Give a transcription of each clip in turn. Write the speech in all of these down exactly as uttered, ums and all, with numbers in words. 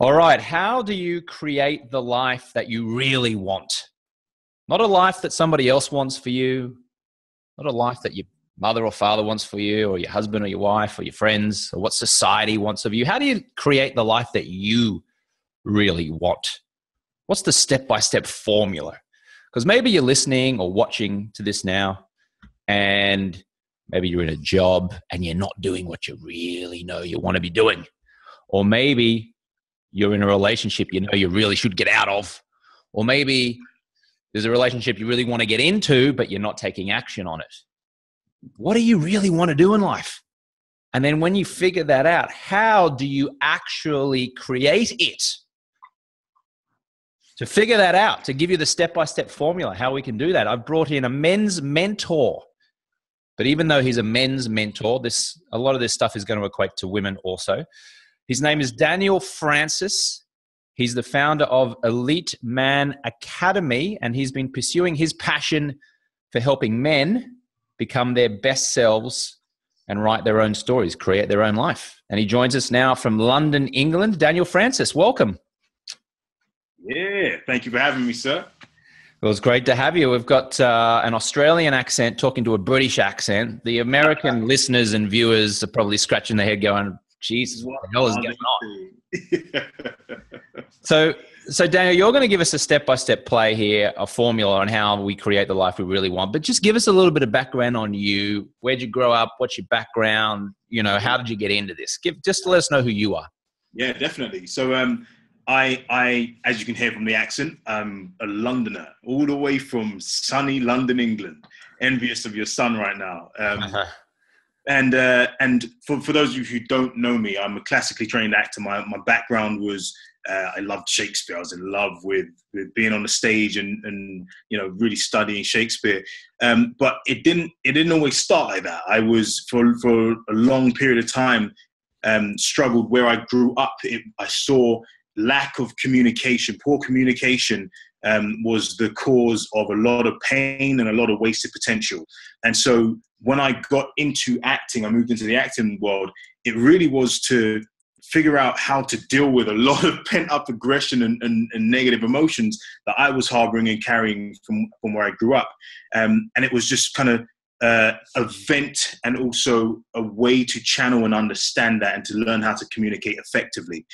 All right. How do you create the life that you really want? Not a life that somebody else wants for you. Not a life that your mother or father wants for you, or your husband or your wife or your friends, or what society wants of you. How do you create the life that you really want? What's the step-by-step formula? Because maybe you're listening or watching to this now, and maybe you're in a job and you're not doing what you really know you want to be doing. Or maybe you're in a relationship you know you really should get out of. Or maybe there's a relationship you really want to get into, but you're not taking action on it. What do you really want to do in life? And then when you figure that out, how do you actually create it? To figure that out, to give you the step-by-step formula, how we can do that, I've brought in a men's mentor. But even though he's a men's mentor, this a lot of this stuff is going to equate to women also. His name is Daniel Francis. He's the founder of Elite Man Academy, and he's been pursuing his passion for helping men become their best selves and write their own stories, create their own life. And he joins us now from London, England. Daniel Francis, welcome. Yeah, thank you for having me, sir. It was great to have you. We've got uh, an Australian accent talking to a British accent. The American listeners and viewers are probably scratching their head going, Jesus, what the hell is going on? so, so Daniel, you're going to give us a step-by-step play here, a formula on how we create the life we really want. But just give us a little bit of background on you. Where'd you grow up? What's your background? You know, how did you get into this? Give just let us know who you are. Yeah, definitely. So, um, I, I, as you can hear from the accent, I'm a Londoner, all the way from sunny London, England. Envious of your sun right now. Um, uh-huh. And uh, and for, for those of you who don't know me, I'm a classically trained actor. My my background was uh, I loved Shakespeare. I was in love with, with being on the stage and, and you know really studying Shakespeare. Um, but it didn't it didn't always start like that. I was for for a long period of time um, struggled where I grew up. It, I saw lack of communication, poor communication. Um, was the cause of a lot of pain and a lot of wasted potential. And so when I got into acting, I moved into the acting world, it really was to figure out how to deal with a lot of pent-up aggression and, and, and negative emotions that I was harboring and carrying from, from where I grew up. Um, and it was just kind of uh, a vent and also a way to channel and understand that and to learn how to communicate effectively.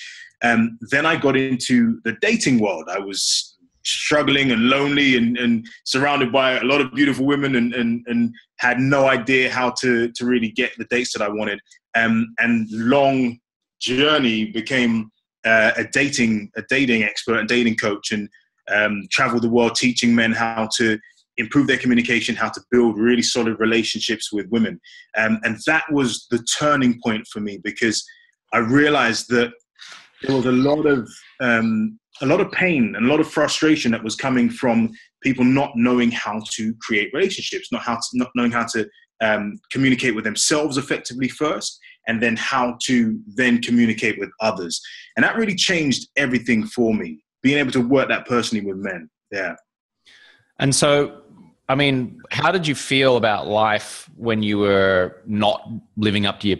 Um, then I got into the dating world. I was struggling and lonely and, and surrounded by a lot of beautiful women and, and, and had no idea how to, to really get the dates that I wanted. Um, and long journey became uh, a dating, a dating expert and dating coach and um, traveled the world teaching men how to improve their communication, how to build really solid relationships with women. Um, and that was the turning point for me because I realized that there was a lot of, um, a lot of pain and a lot of frustration that was coming from people not knowing how to create relationships, not how to, not knowing how to um, communicate with themselves effectively first, and then how to then communicate with others. And that really changed everything for me, being able to work that personally with men. Yeah. And so, I mean, how did you feel about life when you were not living up to your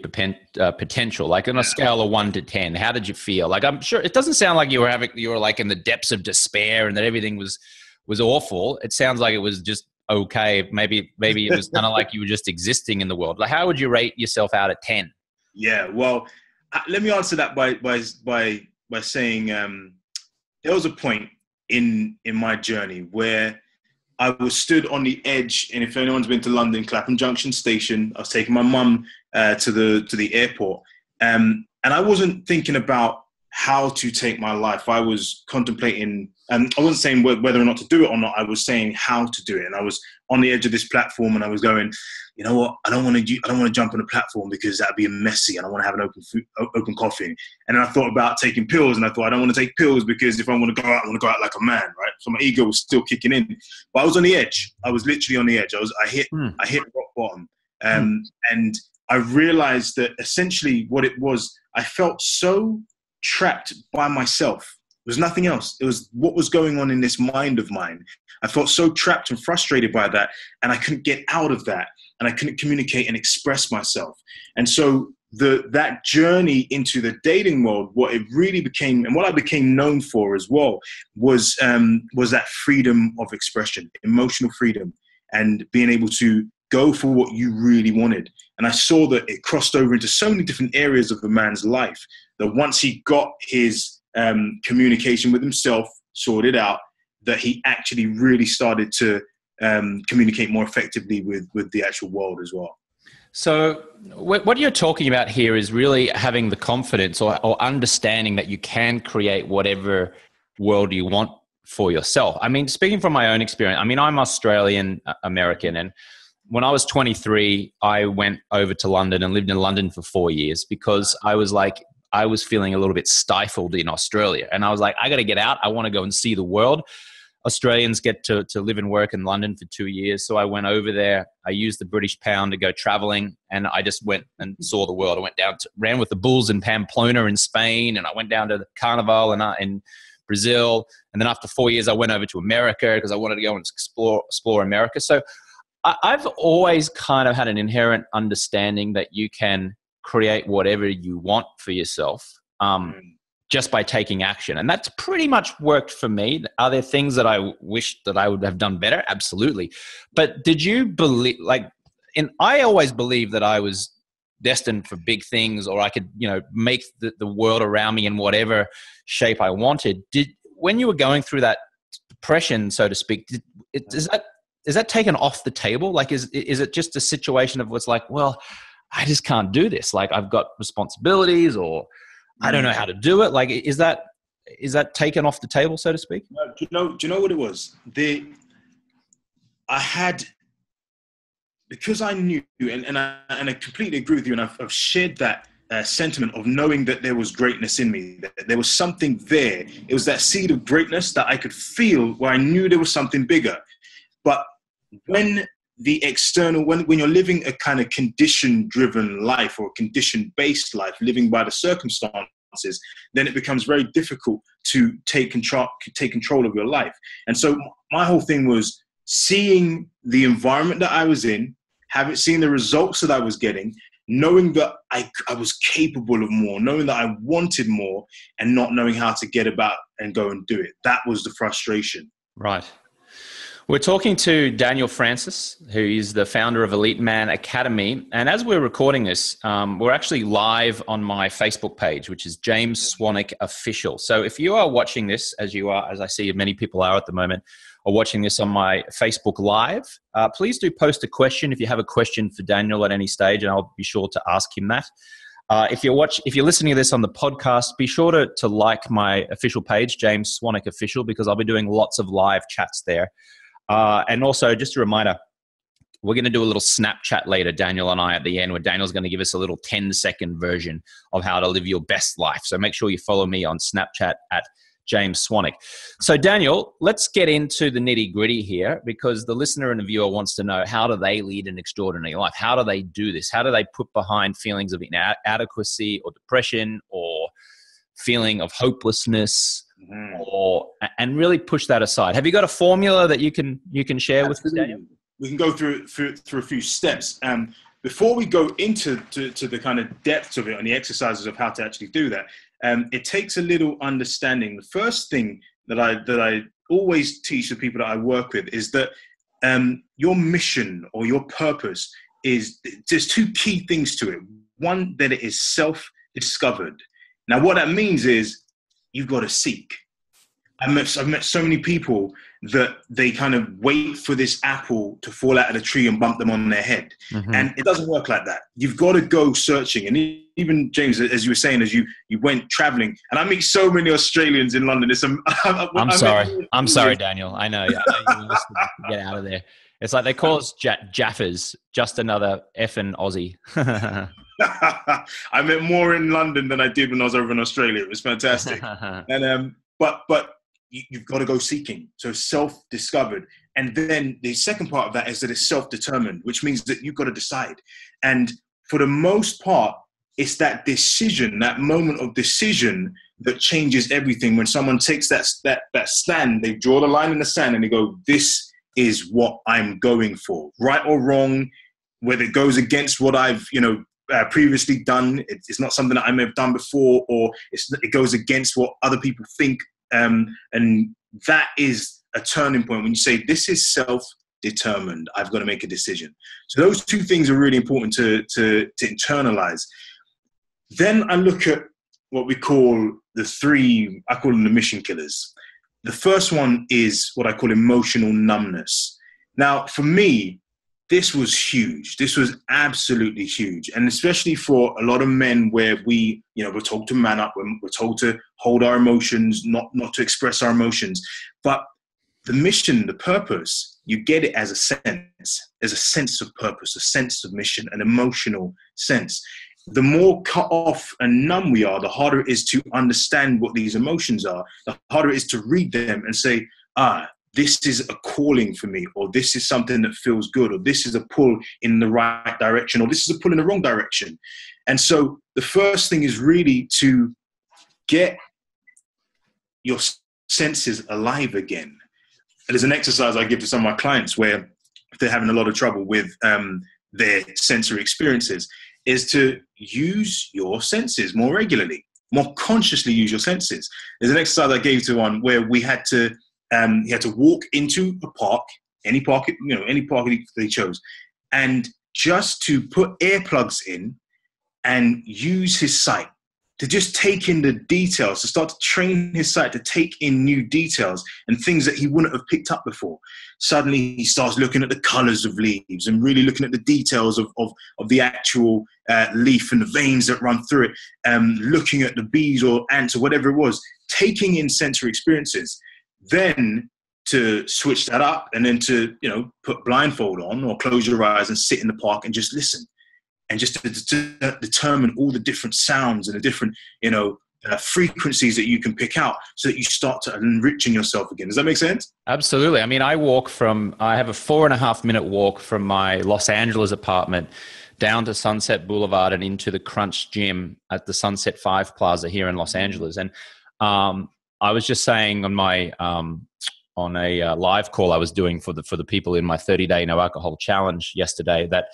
uh, potential? Like on a scale of one to ten, how did you feel? Like, I'm sure it doesn't sound like you were having, you were like in the depths of despair and that everything was, was awful. It sounds like it was just okay. Maybe, maybe it was kind of like you were just existing in the world. Like, how would you rate yourself out of ten? Yeah. Well, let me answer that by, by, by, by saying, um, there was a point in, in my journey where I was stood on the edge, and if anyone's been to London, Clapham Junction Station, I was taking my mum uh, to the to the airport, um, and I wasn't thinking about how to take my life. I was contemplating, and I wasn't saying whether or not to do it or not. I was saying how to do it, and I was on the edge of this platform, and I was going, you know what? I don't want to. I don't want to jump on a platform because that'd be messy, and I want to have an open food, open coffee. And then I thought about taking pills, and I thought I don't want to take pills because if I want to go out, I want to go out like a man, right? So my ego was still kicking in, but I was on the edge. I was literally on the edge. I was. I hit. Mm. I hit rock bottom, um, mm. and I realized that essentially what it was, I felt so trapped by myself. There was nothing else. It was what was going on in this mind of mine. I felt so trapped and frustrated by that, and I couldn't get out of that, and I couldn't communicate and express myself. And so the that journey into the dating world, what it really became, and what I became known for as well, was um, was that freedom of expression, emotional freedom, and being able to go for what you really wanted. And I saw that it crossed over into so many different areas of a man's life, that once he got his um, communication with himself sorted out, that he actually really started to um, communicate more effectively with, with the actual world as well. So what you're talking about here is really having the confidence or, or understanding that you can create whatever world you want for yourself. I mean, speaking from my own experience, I mean, I'm Australian American, and when I was twenty-three, I went over to London and lived in London for four years because I was like, I was feeling a little bit stifled in Australia. And I was like, I got to get out. I want to go and see the world. Australians get to, to live and work in London for two years. So I went over there. I used the British pound to go traveling, and I just went and saw the world. I went down to, ran with the bulls in Pamplona in Spain, and I went down to the Carnival in, in Brazil. And then after four years, I went over to America because I wanted to go and explore, explore America. So I, I've always kind of had an inherent understanding that you can create whatever you want for yourself. Um, just by taking action. And that's pretty much worked for me. Are there things that I wish that I would have done better? Absolutely. But did you believe, like, and I always believed that I was destined for big things, or I could, you know, make the, the world around me in whatever shape I wanted. Did, when you were going through that depression, so to speak, did, is that, is that taken off the table? Like, is, is it just a situation of what's like, well, I just can't do this. Like, I've got responsibilities, or I don't know how to do it. Like, is that, is that taken off the table, so to speak? No, do you know, do you know what it was? The, I had, because I knew, and, and I, and I completely agree with you. And I've, I've shared that uh, sentiment of knowing that there was greatness in me, that there was something there. It was that seed of greatness that I could feel, where I knew there was something bigger. But when the external, when, when you're living a kind of condition-driven life, or condition-based life, living by the circumstances, then it becomes very difficult to take control, take control of your life. And so my whole thing was seeing the environment that I was in, having seen the results that I was getting, knowing that I, I was capable of more, knowing that I wanted more, and not knowing how to get about and go and do it. That was the frustration. Right. We're talking to Daniel Francis, who is the founder of Elite Man Academy. And as we're recording this, um, we're actually live on my Facebook page, which is James Swanwick Official. So if you are watching this, as you are, as I see many people are at the moment, are watching this on my Facebook Live, uh, please do post a question if you have a question for Daniel at any stage, and I'll be sure to ask him that. Uh, if you're watch, if you're listening to this on the podcast, be sure to, to like my official page, James Swanwick Official, because I'll be doing lots of live chats there. Uh, and also, just a reminder, we're going to do a little Snapchat later, Daniel and I, at the end, where Daniel's going to give us a little ten-second version of how to live your best life. So make sure you follow me on Snapchat at James Swanwick. So Daniel, let's get into the nitty-gritty here, because the listener and the viewer wants to know, how do they lead an extraordinary life? How do they do this? How do they put behind feelings of inadequacy or depression or feeling of hopelessness? Mm. Or and really push that aside. Have you got a formula that you can you can share Absolutely. With us, Daniel? We can go through through, through a few steps. Um, before we go into to, to the kind of depths of it and the exercises of how to actually do that, um, it takes a little understanding. The first thing that I that I always teach the people that I work with is that um, your mission or your purpose is, there's two key things to it. One, that it is self-discovered. Now, what that means is, you've got to seek. I met, I've met so many people that they kind of wait for this apple to fall out of the tree and bump them on their head. Mm-hmm. And it doesn't work like that. You've got to go searching. And even James, as you were saying, as you, you went traveling, and I meet so many Australians in London. It's, I'm, I'm, I'm sorry. Many- I'm sorry, Daniel. I know. I know you get out of there. It's like they call us J- Jaffers, just another effing Aussie. I met more in London than I did when I was over in Australia. It was fantastic. and um, but but you, you've got to go seeking. So self-discovered, and then the second part of that is that it's self-determined, which means that you've got to decide. And for the most part, it's that decision, that moment of decision, that changes everything. When someone takes that that that stand, they draw the line in the sand, and they go, "This is what I'm going for, right or wrong, whether it goes against what I've you know." uh, previously done. It, it's not something that I may have done before, or it's, it goes against what other people think. Um, and that is a turning point when you say, this is self-determined. I've got to make a decision. So those two things are really important to, to, to internalize. Then I look at what we call the three, I call them the mission killers. The first one is what I call emotional numbness. Now, for me, this was huge. This was absolutely huge. And especially for a lot of men where we, you know, we're told to man up, we're, we're told to hold our emotions, not, not to express our emotions. But the mission, the purpose, you get it as a sense. There's a sense of purpose, a sense of mission, an emotional sense. The more cut off and numb we are, the harder it is to understand what these emotions are. The harder it is to read them and say, ah, this is a calling for me, or this is something that feels good, or this is a pull in the right direction, or this is a pull in the wrong direction. And so the first thing is really to get your senses alive again. And there's an exercise I give to some of my clients where if they're having a lot of trouble with um, their sensory experiences, is to use your senses more regularly, more consciously use your senses. There's an exercise I gave to one where we had to, um, he had to walk into a park, any park, you know, any park they chose, and just to put earplugs in and use his sight, to just take in the details, to start to train his sight, to take in new details and things that he wouldn't have picked up before. Suddenly he starts looking at the colors of leaves and really looking at the details of, of, of the actual uh, leaf and the veins that run through it, um, looking at the bees or ants or whatever it was, taking in sensory experiences. Then to switch that up and then to, you know, put blindfold on or close your eyes and sit in the park and just listen. And just to, to determine all the different sounds and the different, you know, uh, frequencies that you can pick out so that you start to enriching yourself again. Does that make sense? Absolutely. I mean, I walk from, I have a four and a half minute walk from my Los Angeles apartment down to Sunset Boulevard and into the Crunch Gym at the Sunset Five Plaza here in Los Angeles. And um, I was just saying on my, um, on a uh, live call I was doing for the, for the people in my thirty day no alcohol challenge yesterday that,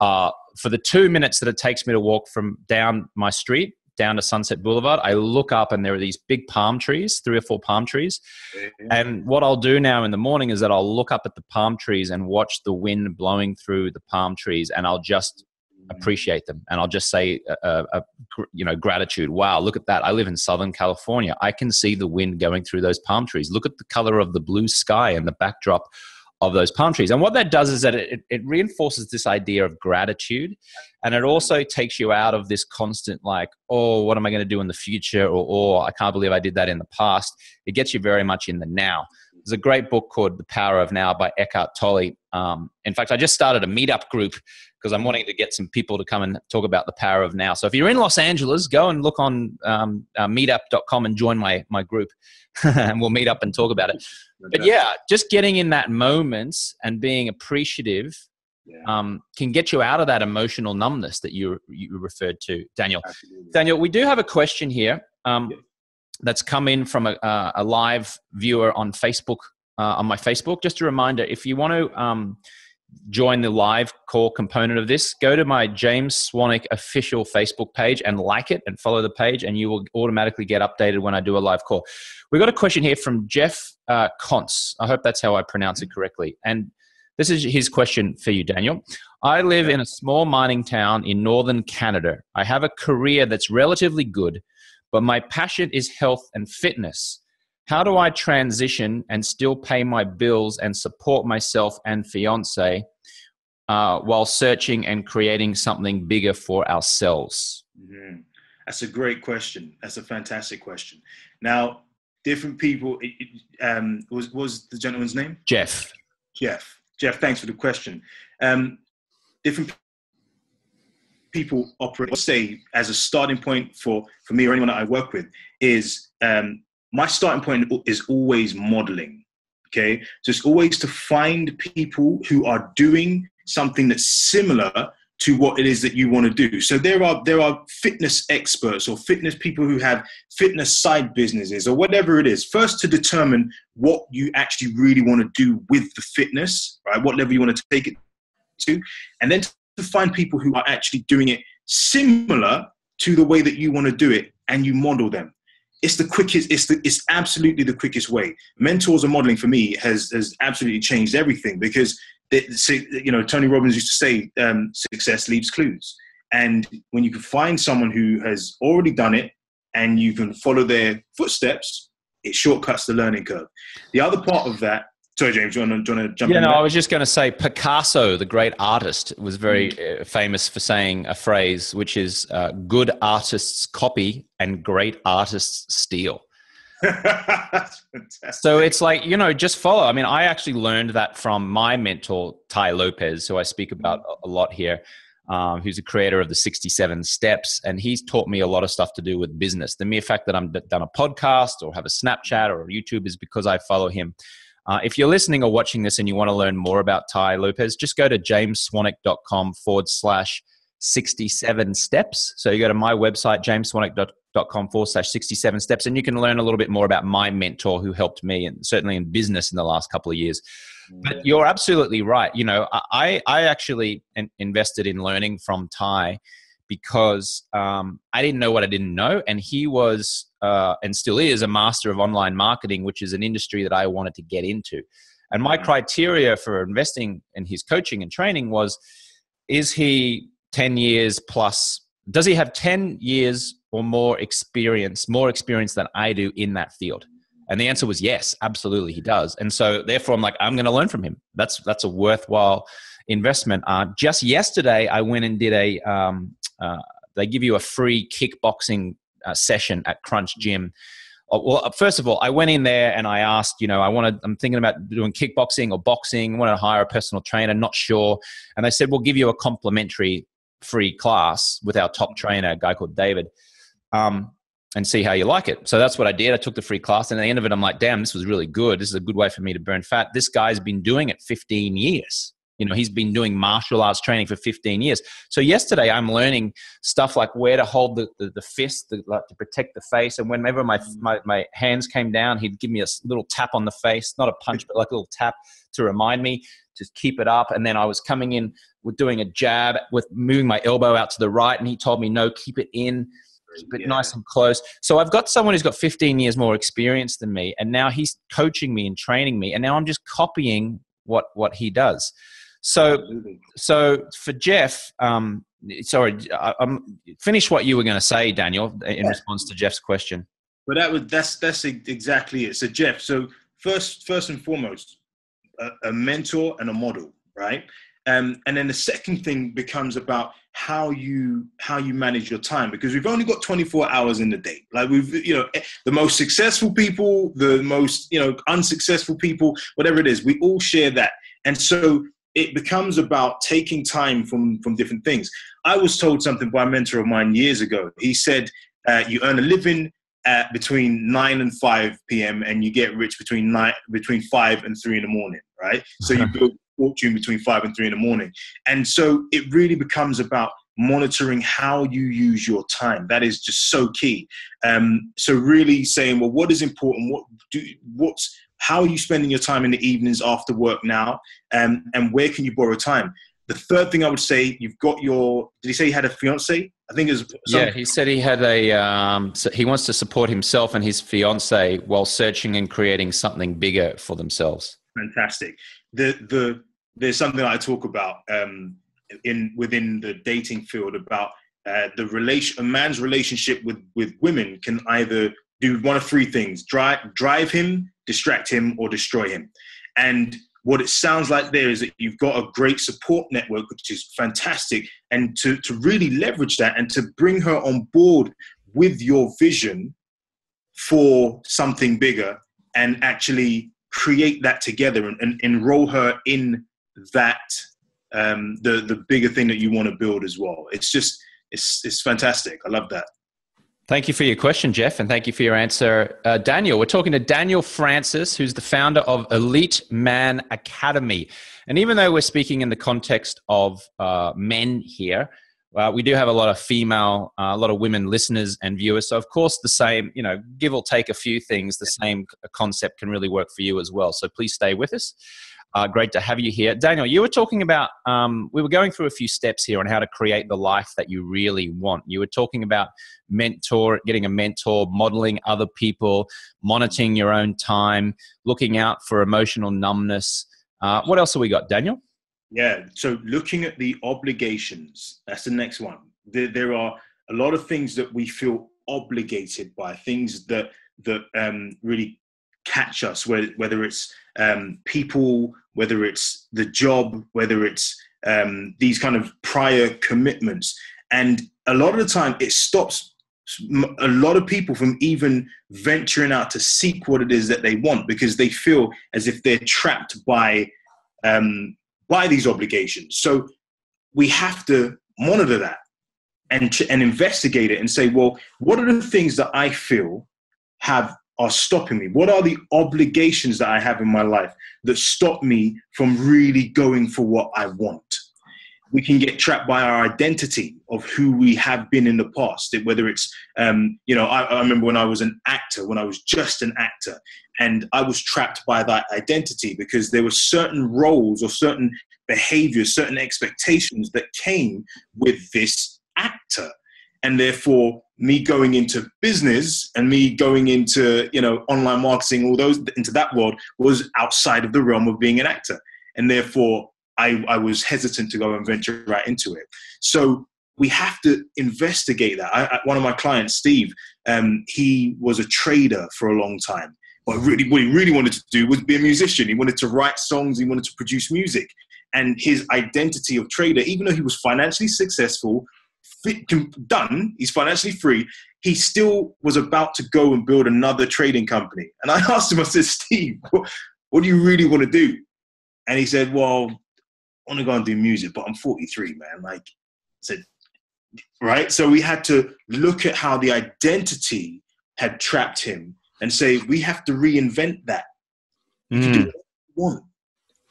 uh, for the two minutes that it takes me to walk from down my street, down to Sunset Boulevard, I look up and there are these big palm trees, three or four palm trees. Mm-hmm. And what I'll do now in the morning is that I'll look up at the palm trees and watch the wind blowing through the palm trees, and I'll just appreciate them. And I'll just say, uh, uh, you know, gratitude. Wow, look at that. I live in Southern California. I can see the wind going through those palm trees. Look at the color of the blue sky and the backdrop of those palm trees. And what that does is that it, it reinforces this idea of gratitude, and it also takes you out of this constant like, oh, what am I going to do in the future? Or, oh, I can't believe I did that in the past. It gets you very much in the now. There's a great book called The Power of Now by Eckhart Tolle. Um, in fact, I just started a meetup group because I'm wanting to get some people to come and talk about The Power of Now. So if you're in Los Angeles, go and look on um, uh, meetup dot com and join my, my group and we'll meet up and talk about it. But yeah, just getting in that moment and being appreciative yeah. um, can get you out of that emotional numbness that you, you referred to, Daniel. Absolutely. Daniel, we do have a question here. Um, yeah. That's come in from a, uh, a live viewer on Facebook, uh, on my Facebook. Just a reminder, if you want to um, join the live call component of this, go to my James Swanwick Official Facebook page and like it and follow the page, and you will automatically get updated when I do a live call. We've got a question here from Jeff uh, Kontz. I hope that's how I pronounce it correctly. And this is his question for you, Daniel. I live in a small mining town in northern Canada. I have a career that's relatively good, but my passion is health and fitness. How do I transition and still pay my bills and support myself and fiance uh, while searching and creating something bigger for ourselves? Mm-hmm. That's a great question. That's a fantastic question. Now, different people, it, it, um, was, was the gentleman's name? Jeff. Jeff. Jeff, thanks for the question. Um, different people. people operate, I'll say as a starting point for, for me or anyone that I work with is um, my starting point is always modeling. Okay. So it's always to find people who are doing something that's similar to what it is that you want to do. So there are, there are fitness experts or fitness people who have fitness side businesses or whatever it is. First, to determine what you actually really want to do with the fitness, right? What level you want to take it to. And then to to find people who are actually doing it similar to the way that you want to do it, and you model them. It's the quickest, it's, the, it's absolutely the quickest way. Mentors and modeling for me has, has absolutely changed everything, because, it, you know, Tony Robbins used to say, um, success leaves clues. And when you can find someone who has already done it and you can follow their footsteps, it shortcuts the learning curve. The other part of that, sorry, James, do you want to, do you want to jump yeah, in? Yeah, no, there? I was just going to say Picasso, the great artist, was very mm. famous for saying a phrase, which is uh, good artists copy and great artists steal. That's fantastic. So it's like, you know, just follow. I mean, I actually learned that from my mentor, Tai Lopez, who I speak about a lot here, um, who's a creator of the sixty-seven steps. And he's taught me a lot of stuff to do with business. The mere fact that I'm done a podcast or have a Snapchat or YouTube is because I follow him. Uh, if you're listening or watching this and you want to learn more about Tai Lopez, just go to james swanwick dot com forward slash sixty-seven steps. So you go to my website, james swanwick dot com forward slash sixty-seven steps, and you can learn a little bit more about my mentor who helped me, and certainly in business in the last couple of years. But you're absolutely right. You know, I, I actually invested in learning from Tai because um, I didn't know what I didn't know. And he was, uh, and still is, a master of online marketing, which is an industry that I wanted to get into. And my criteria for investing in his coaching and training was, is he ten years plus, does he have ten years or more experience, more experience than I do in that field? And the answer was yes, absolutely he does. And so therefore I'm like, I'm going to learn from him. That's, that's a worthwhile investment. Uh, just yesterday I went and did a, um, Uh, they give you a free kickboxing uh, session at Crunch Gym. Uh, well, first of all, I went in there and I asked, you know, I wanted, I'm thinking about doing kickboxing or boxing. I want to hire a personal trainer, not sure. And they said, we'll give you a complimentary free class with our top trainer, a guy called David, um, and see how you like it. So that's what I did. I took the free class, and at the end of it, I'm like, damn, this was really good. This is a good way for me to burn fat. This guy's been doing it fifteen years. You know, he's been doing martial arts training for fifteen years. So yesterday I'm learning stuff like where to hold the, the, the fist, the, like to protect the face. And whenever my, my, my hands came down, he'd give me a little tap on the face, not a punch, but like a little tap to remind me to keep it up. And then I was coming in with doing a jab with moving my elbow out to the right. And he told me, no, keep it in, keep it yeah. nice and close. So I've got someone who's got fifteen years more experience than me. And now he's coaching me and training me. And now I'm just copying what, what he does. So, so for Jeff, um, sorry, I, I'm finish what you were going to say, Daniel, in yeah. response to Jeff's question. But that was, that's, that's exactly it. So Jeff, so first, first and foremost, a, a mentor and a model, right? Um, and then the second thing becomes about how you, how you manage your time, because we've only got twenty-four hours in the day. Like we've, you know, the most successful people, the most, you know, unsuccessful people, whatever it is, we all share that. And so it becomes about taking time from, from different things. I was told something by a mentor of mine years ago. He said, uh, you earn a living at between nine and five p m and you get rich between nine, between five and three in the morning, right? So you build a fortune between five and three in the morning. And so it really becomes about monitoring how you use your time. That is just so key. Um, so really saying, well, what is important? What do, what's, how are you spending your time in the evenings after work now? Um, and where can you borrow time? The third thing I would say, you've got your, did he say he had a fiance? I think it was. Some, yeah, he said he had a, um, so he wants to support himself and his fiance while searching and creating something bigger for themselves. Fantastic. The, the, there's something I talk about um, in, within the dating field about uh, the relation, a man's relationship with, with women can either do one of three things, drive, drive him, distract him, or destroy him. And what it sounds like there is that you've got a great support network, which is fantastic. And to, to really leverage that and to bring her on board with your vision for something bigger and actually create that together and, and enroll her in that, um, the, the bigger thing that you want to build as well. It's just, it's, it's fantastic. I love that. Thank you for your question, Jeff, and thank you for your answer. Uh, Daniel, we're talking to Daniel Francis, who's the founder of Elite Man Academy. And even though we're speaking in the context of uh, men here, uh, we do have a lot of female, uh, a lot of women listeners and viewers. So, of course, the same, you know, give or take a few things, the same concept can really work for you as well. So please stay with us. Uh, great to have you here. Daniel, you were talking about, um, we were going through a few steps here on how to create the life that you really want. You were talking about mentor, getting a mentor, modeling other people, monitoring your own time, looking out for emotional numbness. Uh, what else have we got, Daniel? Yeah, so looking at the obligations, that's the next one. There, there are a lot of things that we feel obligated by, things that that um, really catch us, whether, whether it's um, people, whether it's the job, whether it's um, these kind of prior commitments. And a lot of the time it stops a lot of people from even venturing out to seek what it is that they want, because they feel as if they're trapped by, um, by these obligations. So we have to monitor that and, and investigate it and say, well, what are the things that I feel have are stopping me? What are the obligations that I have in my life that stop me from really going for what I want? We can get trapped by our identity of who we have been in the past, whether it's, um, you know, I, I remember when I was an actor, when I was just an actor, and I was trapped by that identity because there were certain roles or certain behaviors, certain expectations that came with this actor. And therefore, me going into business and me going into, you know, online marketing, all those, into that world was outside of the realm of being an actor. And therefore, I, I was hesitant to go and venture right into it. So we have to investigate that. I, I, one of my clients, Steve, um, he was a trader for a long time. But really, what he really wanted to do was be a musician. He wanted to write songs. He wanted to produce music. And his identity of trader, even though he was financially successful, done, he's financially free, he still was about to go and build another trading company. And I asked him, I said, Steve, what, what do you really want to do? And he said, well, I want to go and do music, but I'm forty-three, man. Like, I said, right? So we had to look at how the identity had trapped him and say, we have to reinvent that. Mm. You can do what you want.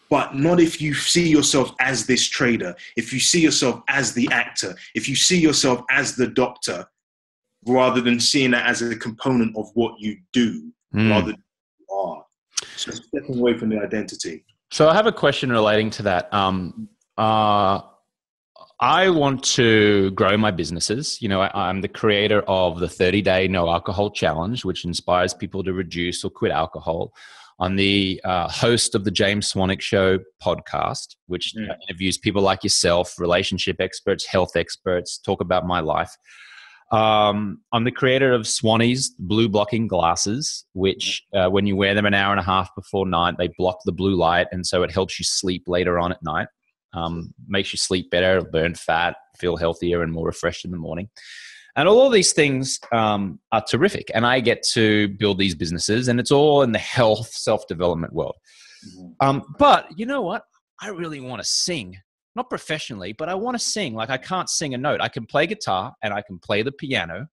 But not if you see yourself as this trader, if you see yourself as the actor, if you see yourself as the doctor, rather than seeing it as a component of what you do, mm. rather than who you are. So stepping away from the identity. So I have a question relating to that. Um, uh, I want to grow my businesses. You know, I, I'm the creator of the thirty-day No Alcohol Challenge, which inspires people to reduce or quit alcohol. I'm the uh, host of the James Swanwick Show podcast, which mm. interviews people like yourself, relationship experts, health experts, talk about my life. Um, I'm the creator of Swannies, blue blocking glasses, which uh, when you wear them an hour and a half before night, they block the blue light. And so it helps you sleep later on at night, um, makes you sleep better, burn fat, feel healthier and more refreshed in the morning. And all of these things um, are terrific. And I get to build these businesses, and it's all in the health, self-development world. Um, but you know what? I really want to sing, not professionally, but I want to sing. Like, I can't sing a note. I can play guitar and I can play the piano,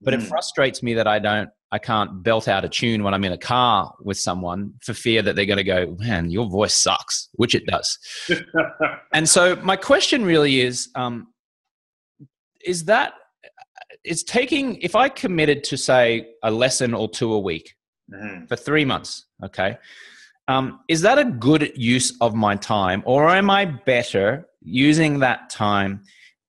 but mm. it frustrates me that I don't, I can't belt out a tune when I'm in a car with someone for fear that they're going to go, man, your voice sucks, which it does. And so my question really is, um, is that, It's taking, if I committed to say a lesson or two a week mm. for three months, okay, um, is that a good use of my time, or am I better using that time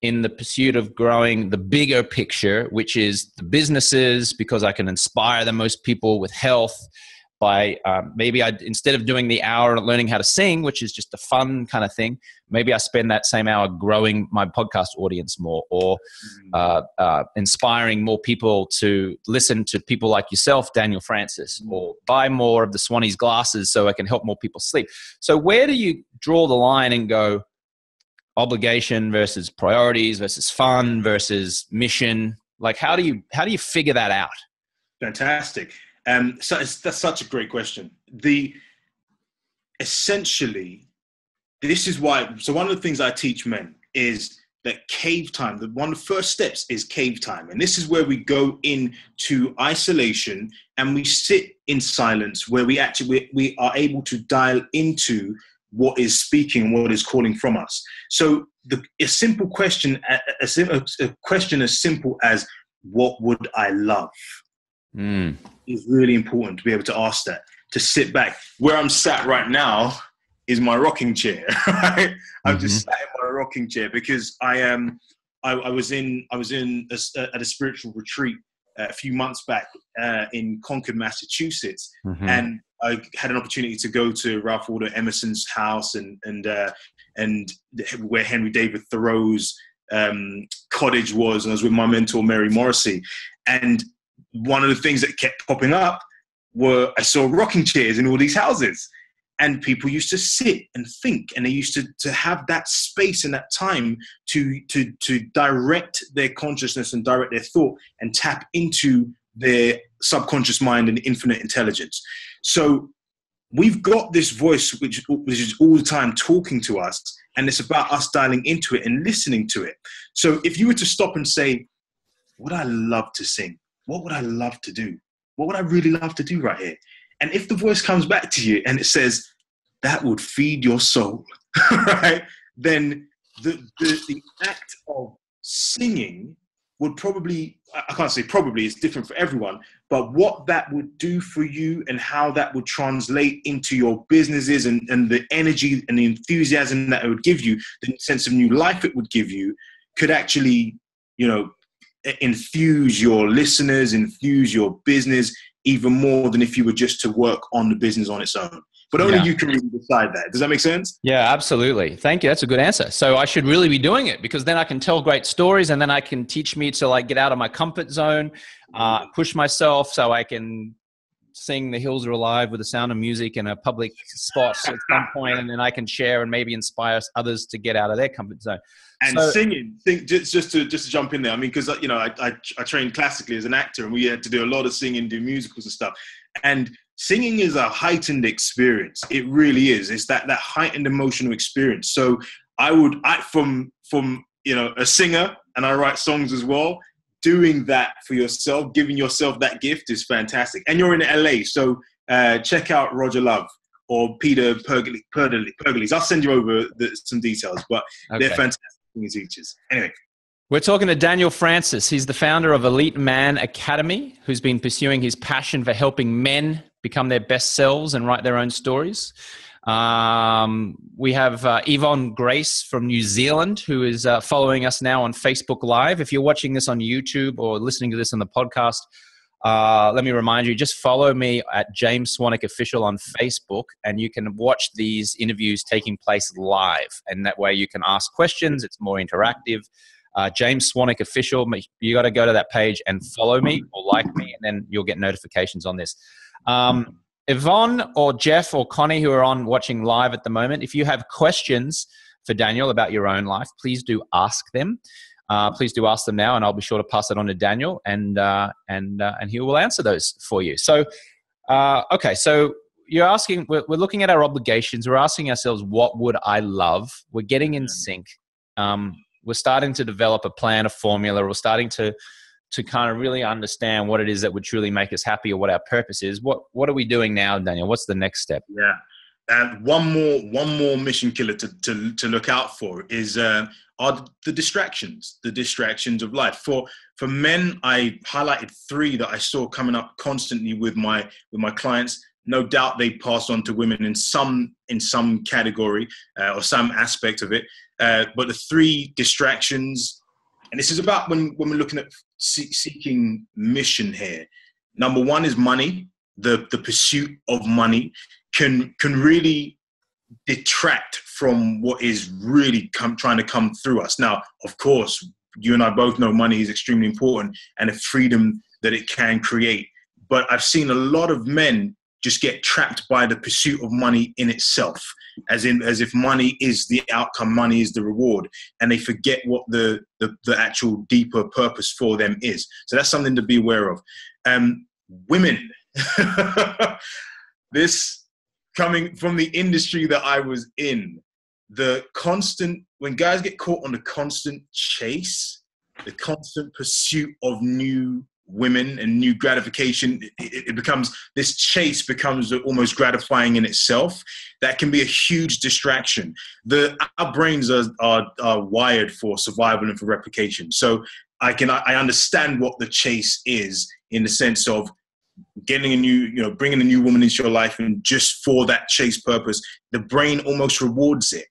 in the pursuit of growing the bigger picture, which is the businesses, because I can inspire the most people with health by um, maybe I, instead of doing the hour of learning how to sing, which is just a fun kind of thing, maybe I spend that same hour growing my podcast audience more, or uh, uh, inspiring more people to listen to people like yourself, Daniel Francis, or buy more of the Swannies glasses so I can help more people sleep. So where do you draw the line and go obligation versus priorities versus fun versus mission? Like, how do you, how do you figure that out? Fantastic. Um, so it's, that's such a great question. The essentially, this is why. So one of the things I teach men is that cave time. The one of the first steps is cave time, and this is where we go into isolation and we sit in silence, where we actually we, we are able to dial into what is speaking and what is calling from us. So the a simple question, a, a, a question as simple as "What would I love?" Mm. It's really important to be able to ask that, to sit back. Where I'm sat right now is my rocking chair. Right? I'm mm-hmm. just sat in my rocking chair because I am. Um, I, I was in. I was in a, at a spiritual retreat a few months back uh, in Concord, Massachusetts, mm-hmm. and I had an opportunity to go to Ralph Waldo Emerson's house and and uh, and where Henry David Thoreau's um, cottage was, and I was with my mentor Mary Morrissey. And one of the things that kept popping up were I saw rocking chairs in all these houses, and people used to sit and think, and they used to to have that space and that time to to to direct their consciousness and direct their thought and tap into their subconscious mind and infinite intelligence. So we've got this voice which, which is all the time talking to us, and it's about us dialing into it and listening to it. So if you were to stop and say, would I love to sing? What would I love to do? What would I really love to do right here? And if the voice comes back to you and it says, that would feed your soul, right? Then the, the, the act of singing would probably, I can't say probably, it's different for everyone, but what that would do for you and how that would translate into your businesses and, and the energy and the enthusiasm that it would give you, the sense of new life it would give you, could actually, you know, infuse your listeners, infuse your business even more than if you were just to work on the business on its own. But only yeah. you can really decide that. Does that make sense? Yeah, absolutely. Thank you. That's a good answer. So I should really be doing it, because then I can tell great stories, and then I can teach me to like get out of my comfort zone, uh, push myself so I can sing The Hills Are Alive with the Sound of Music in a public spot at some point, and then I can share and maybe inspire others to get out of their comfort zone. And so, singing, think, just, just to just to jump in there, I mean, because you know, I, I, I trained classically as an actor, and we had to do a lot of singing, do musicals and stuff. And singing is a heightened experience. It really is. It's that that heightened emotional experience. So I would, I, from from you know, a singer, and I write songs as well. Doing that for yourself, giving yourself that gift is fantastic. And you're in L A, so uh, check out Roger Love or Peter Pergley. Pergley. I'll send you over the, some details, but okay. They're fantastic teachers. Anyway. We're talking to Daniel Francis. He's the founder of Elite Man Academy, who's been pursuing his passion for helping men become their best selves and write their own stories. Um, we have uh, Yvonne Grace from New Zealand, who is uh, following us now on Facebook Live. If you're watching this on YouTube or listening to this on the podcast, uh, let me remind you, just follow me at James Swanwick Official on Facebook, and you can watch these interviews taking place live. And that way you can ask questions. It's more interactive. Uh, James Swanwick Official, you got to go to that page and follow me or like me, and then you'll get notifications on this. Um, Yvonne or Jeff or Connie, who are on watching live at the moment, if you have questions for Daniel about your own life, please do ask them. Uh, please do ask them now, and I'll be sure to pass it on to Daniel, and uh, and uh, and he will answer those for you. So, uh, okay, so you're asking, we're, we're looking at our obligations. We're asking ourselves, what would I love? We're getting in sync. Um, We're starting to develop a plan, a formula. We're starting to, to kind of really understand what it is that would truly make us happy, or what our purpose is. What What are we doing now, Daniel? What's the next step? Yeah, and one more one more mission killer to to, to look out for is uh, are the distractions, the distractions of life. For for men, I highlighted three that I saw coming up constantly with my with my clients. No doubt they passed on to women in some in some category uh, or some aspect of it. Uh, but the three distractions, and this is about when, when we're looking at see, seeking mission here. Number one is money. The, the pursuit of money can, can really detract from what is really come, trying to come through us. Now, of course, you and I both know money is extremely important and the freedom that it can create. But I've seen a lot of men just get trapped by the pursuit of money in itself, as in as if money is the outcome, money is the reward, and they forget what the, the, the actual deeper purpose for them is. So that's something to be aware of. Um, women, this coming from the industry that I was in, the constant, when guys get caught on the constant chase, the constant pursuit of new women and new gratification, it, it becomes, this chase becomes almost gratifying in itself. That can be a huge distraction. The our brains are, are, are wired for survival and for replication. So I can I understand what the chase is in the sense of getting a new, you know, bringing a new woman into your life, and just for that chase purpose, the brain almost rewards it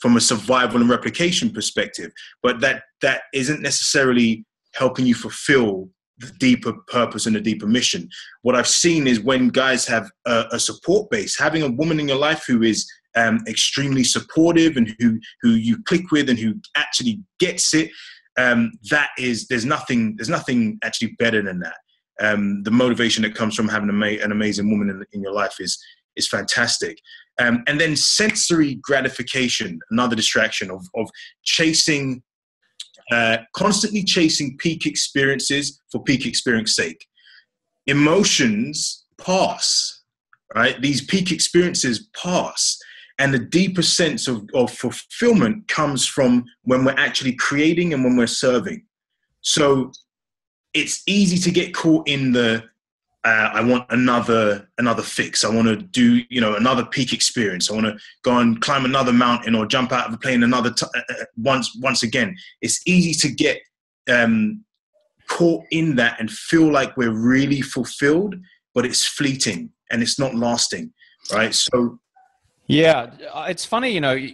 from a survival and replication perspective. But that, that isn't necessarily helping you fulfill the deeper purpose and the deeper mission. What I've seen is when guys have a, a support base, having a woman in your life who is um, extremely supportive and who, who you click with and who actually gets it, um, that is, there's nothing, there's nothing actually better than that. Um, the motivation that comes from having a ma an amazing woman in, in your life is, is fantastic. Um, and then sensory gratification, another distraction of, of chasing, uh, constantly chasing peak experiences for peak experience sake. Emotions pass, right? These peak experiences pass. And the deeper sense of, of fulfillment comes from when we're actually creating and when we're serving. So it's easy to get caught in the, Uh, I want another another fix. I want to do, you know, another peak experience. I want to go and climb another mountain or jump out of a plane another t uh, once once again. It's easy to get um, caught in that and feel like we're really fulfilled, but it's fleeting and it's not lasting, right? So, yeah, it's funny, you know, you,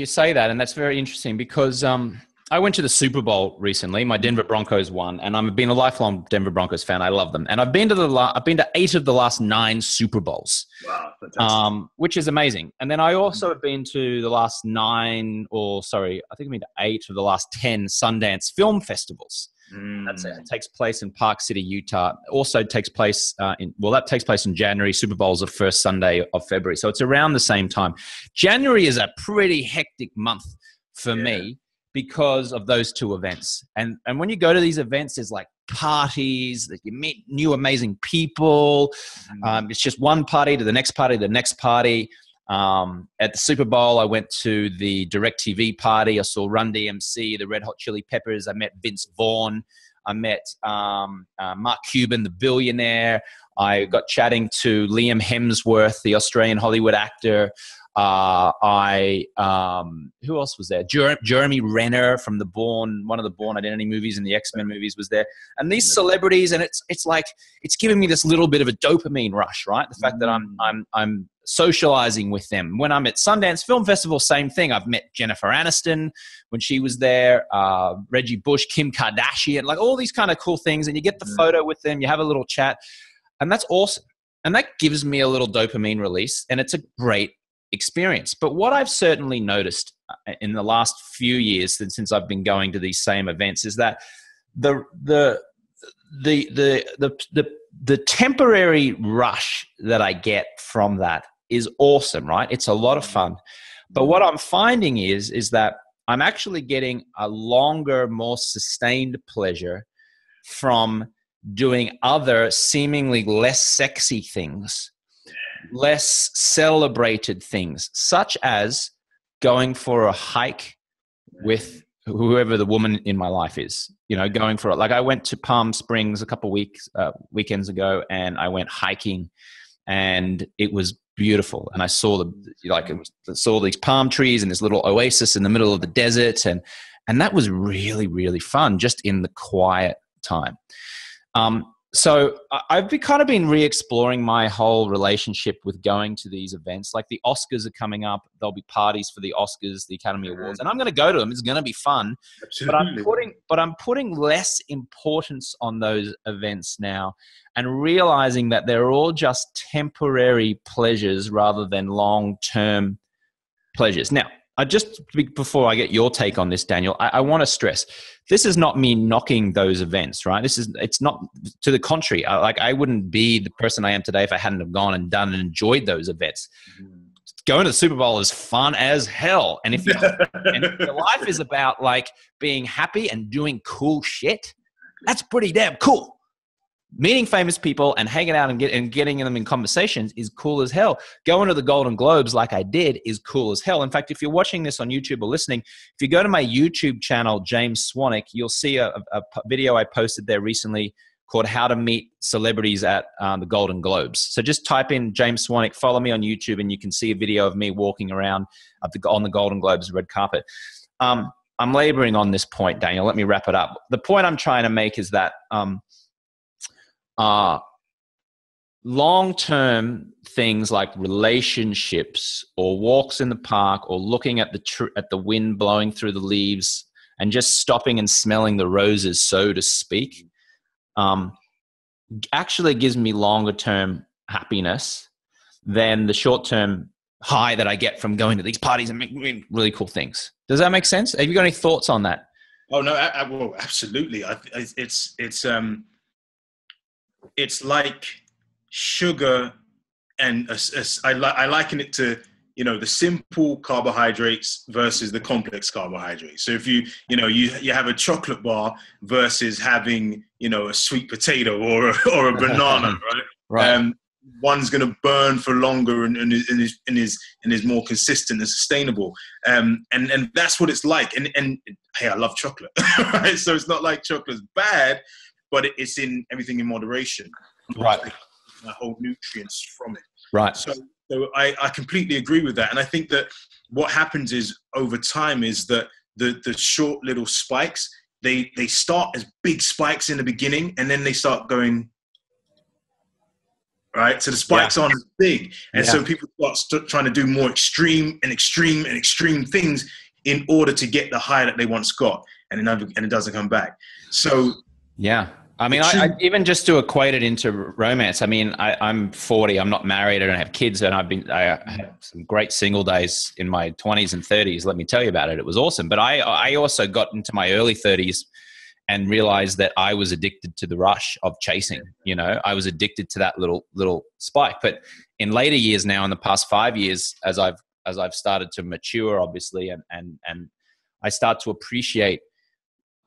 you say that, and that's very interesting because um, I went to the Super Bowl recently. My Denver Broncos won, and I've been a lifelong Denver Broncos fan. I love them, and I've been to the la I've been to eight of the last nine Super Bowls, wow, um, which is amazing. And then I also have been to the last nine, or sorry, I think I've been to eight of the last ten Sundance Film Festivals. Mm. That's it. It takes place in Park City, Utah. It also takes place uh, in well, that takes place in January. Super Bowl's the first Sunday of February, so it's around the same time. January is a pretty hectic month for yeah. me, because of those two events. And, and when you go to these events, there's like parties, you meet new amazing people. Um, it's just one party to the next party, the next party. Um, at the Super Bowl, I went to the DirecTV party. I saw Run D M C, the Red Hot Chili Peppers. I met Vince Vaughn. I met um, uh, Mark Cuban, the billionaire. I got chatting to Liam Hemsworth, the Australian Hollywood actor. Uh, I, um, who else was there? Jer Jeremy Renner from the Bourne, one of the Bourne Identity movies and the X-Men movies was there. And these celebrities, and it's, it's like, it's giving me this little bit of a dopamine rush, right? The mm-hmm. fact that I'm, I'm, I'm socializing with them. When I'm at Sundance Film Festival, same thing. I've met Jennifer Aniston when she was there, uh, Reggie Bush, Kim Kardashian, like all these kind of cool things. And you get the mm-hmm. photo with them, you have a little chat, and that's awesome. And that gives me a little dopamine release, and it's a great experience. But what I've certainly noticed in the last few years since I've been going to these same events is that the the the the the the, the temporary rush that I get from that is awesome, right? It's a lot of fun. But what I'm finding is is that I'm actually getting a longer, more sustained pleasure from doing other seemingly less sexy things, less celebrated things, such as going for a hike with whoever the woman in my life is, you know, going for it. Like I went to Palm Springs a couple of weeks, uh, weekends ago, and I went hiking, and it was beautiful. And I saw the, like it was, I saw these palm trees and this little oasis in the middle of the desert. And, and that was really, really fun just in the quiet time. Um, So I've been kind of been re-exploring my whole relationship with going to these events. Like the Oscars are coming up. There'll be parties for the Oscars, the Academy Awards, and I'm going to go to them. It's going to be fun. Absolutely. But I'm putting, but I'm putting less importance on those events now and realizing that they're all just temporary pleasures rather than long-term pleasures. Now, I just, before I get your take on this, Daniel, I, I want to stress, this is not me knocking those events, right? This is, it's not, to the contrary, I, like I wouldn't be the person I am today if I hadn't have gone and done and enjoyed those events. Mm. Going to the Super Bowl is fun as hell. And if, you, and if your life is about like being happy and doing cool shit, that's pretty damn cool. Meeting famous people and hanging out and, get, and getting them in conversations is cool as hell. Going to the Golden Globes like I did is cool as hell. In fact, if you're watching this on YouTube or listening, if you go to my YouTube channel, James Swanwick, you'll see a, a video I posted there recently called How to Meet Celebrities at um, the Golden Globes. So just type in James Swanwick, follow me on YouTube, and you can see a video of me walking around up the, on the Golden Globes red carpet. Um, I'm laboring on this point, Daniel. Let me wrap it up. The point I'm trying to make is that... Um, Uh, long-term things like relationships or walks in the park or looking at the tr- at the wind blowing through the leaves and just stopping and smelling the roses, so to speak, um, actually gives me longer-term happiness than the short-term high that I get from going to these parties and making really cool things. Does that make sense? Have you got any thoughts on that? Oh no, I, I, well, absolutely. I, it's it's um, it's like sugar, and a, a, I, li- I liken it to, you know, the simple carbohydrates versus the complex carbohydrates. So if you, you know, you, you have a chocolate bar versus having, you know, a sweet potato or a, or a banana, right? Right. Um, one's going to burn for longer and, and, and, is, and, is, and is more consistent and sustainable. Um, and, and that's what it's like. And, and hey, I love chocolate. Right? So it's not like chocolate's bad, but it's in everything in moderation. Right. The whole nutrients from it. Right. So, so I, I completely agree with that. And I think that what happens is over time is that the, the short little spikes, they, they start as big spikes in the beginning and then they start going, right? So the spikes yeah. aren't as big. And yeah. so people start st- trying to do more extreme and extreme and extreme things in order to get the high that they once got. And, another, and it doesn't come back. So yeah. I mean, I, I, even just to equate it into romance, I mean, I, I'm forty, I'm not married, I don't have kids, and I've been, I had some great single days in my twenties and thirties. Let me tell you about it. It was awesome. But I, I also got into my early thirties and realized that I was addicted to the rush of chasing, you know, I was addicted to that little, little spike. But in later years now, in the past five years, as I've, as I've started to mature, obviously, and, and, and I start to appreciate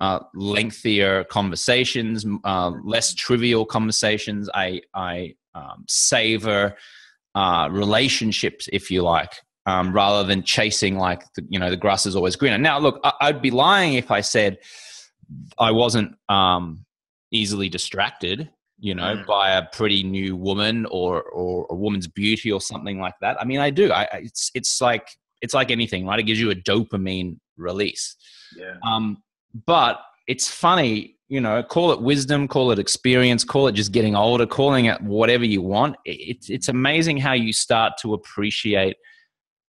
Uh, lengthier conversations, uh, less trivial conversations. I, I um, savor uh, relationships, if you like, um, rather than chasing like, the, you know, the grass is always greener. Now, look, I, I'd be lying if I said I wasn't um, easily distracted, you know, mm. by a pretty new woman or, or a woman's beauty or something like that. I mean, I do. I, it's, it's like, it's like anything, right? It gives you a dopamine release. Yeah. Um, But it's funny, you know, call it wisdom, call it experience, call it just getting older, calling it whatever you want. It's it's amazing how you start to appreciate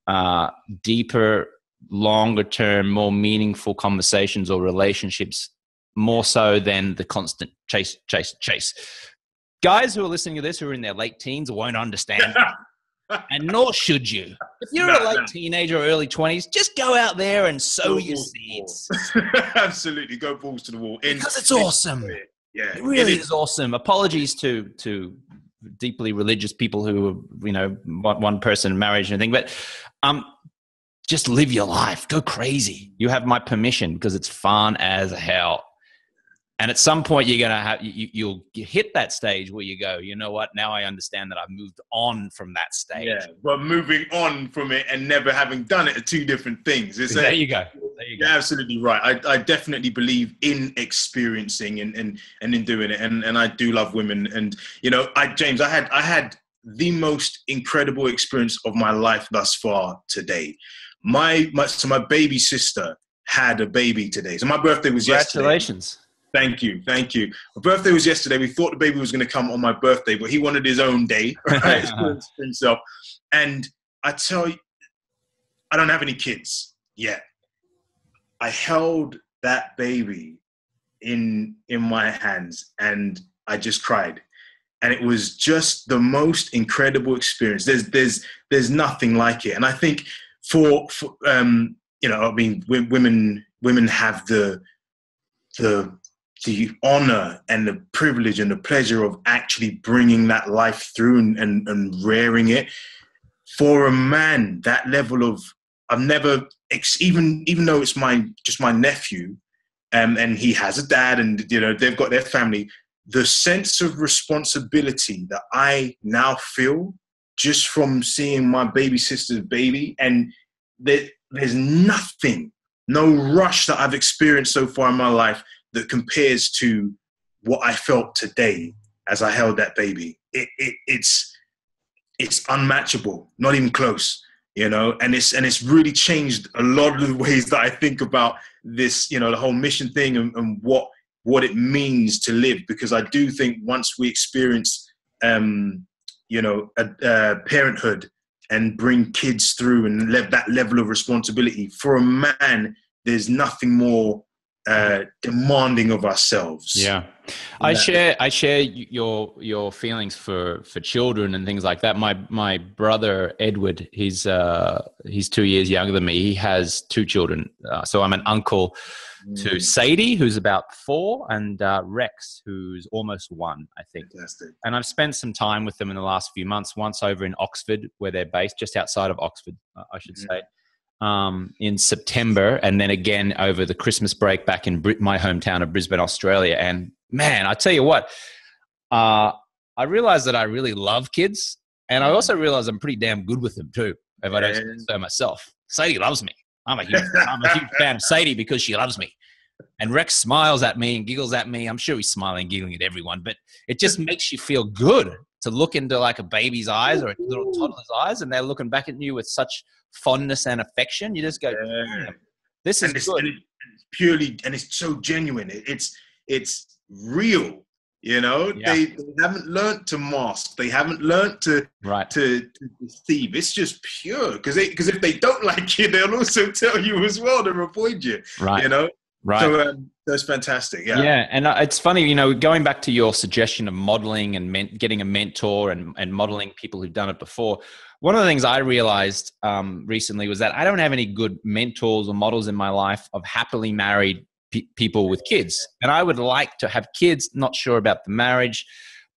uh, deeper, longer term, more meaningful conversations or relationships more so than the constant chase, chase, chase. Guys who are listening to this who are in their late teens won't understand that. And nor should you. If you're no, a late no. teenager or early twenties, just go out there and sow go your seeds. Absolutely. Go balls to the wall. In, because it's in, awesome. Yeah, It really it is awesome. Apologies to to deeply religious people who are, you know, one person in marriage and everything. But um, just live your life. Go crazy. You have my permission because it's fun as hell. And at some point you're going to have, you, you'll hit that stage where you go, you know what, now I understand that I've moved on from that stage. Yeah, but moving on from it and never having done it are two different things. It's there a, you go. There you go. You're absolutely right. I, I definitely believe in experiencing and, and, and in doing it. And, and I do love women. And, you know, I, James, I had, I had the most incredible experience of my life thus far today. My, my, so my baby sister had a baby today. So my birthday was yesterday. Congratulations. Thank you. Thank you. My birthday was yesterday. We thought the baby was going to come on my birthday, but he wanted his own day, right? For himself. And I tell you, I don't have any kids yet. I held that baby in, in my hands and I just cried. And it was just the most incredible experience. There's, there's, there's nothing like it. And I think for, for um, you know, I mean, women, women have the, the, the honor and the privilege and the pleasure of actually bringing that life through and, and, and rearing it. For a man, that level of, I've never, even even though it's my just my nephew um, and he has a dad and, you know, they've got their family, the sense of responsibility that I now feel just from seeing my baby sister's baby, and there, there's nothing, no rush that I've experienced so far in my life that compares to what I felt today as I held that baby. It, it, it's it's unmatchable, not even close, you know. And it's and it's really changed a lot of the ways that I think about this, you know, the whole mission thing and, and what what it means to live. Because I do think once we experience um, you know, a, a parenthood and bring kids through and let that level of responsibility. For a man, there's nothing more uh, demanding of ourselves. Yeah. I share, I share your, your feelings for, for children and things like that. My, my brother, Edward, he's, uh, he's two years younger than me. He has two children. Uh, so I'm an uncle to Sadie, who's about four, and uh, Rex, who's almost one, I think. Fantastic. And I've spent some time with them in the last few months, once over in Oxford, where they're based, just outside of Oxford, uh, I should mm-hmm. say. Um, in September, and then again over the Christmas break back in Brit- my hometown of Brisbane, Australia. And man, I tell you what, uh, I realized that I really love kids, and I also realized I'm pretty damn good with them too, if I don't say so myself. Sadie loves me. I'm a huge, I'm a huge fan of Sadie because she loves me. And Rex smiles at me and giggles at me. I'm sure he's smiling, giggling at everyone, but it just makes you feel good to look into like a baby's eyes or a little toddler's eyes, and they're looking back at you with such fondness and affection. You just go, yeah. this is and it's, good. And it's purely, and it's so genuine. It's, it's real, you know, yeah. they, they haven't learned to mask. They haven't learned to, right. to, to deceive. It's just pure. Cause they, cause if they don't like you, they'll also tell you as well to avoid you, right. you know? Right. So um, that's fantastic. Yeah. Yeah. And uh, it's funny, you know, going back to your suggestion of modeling and men- getting a mentor and, and modeling people who've done it before. One of the things I realized um, recently was that I don't have any good mentors or models in my life of happily married pe- people with kids. And I would like to have kids, not sure about the marriage.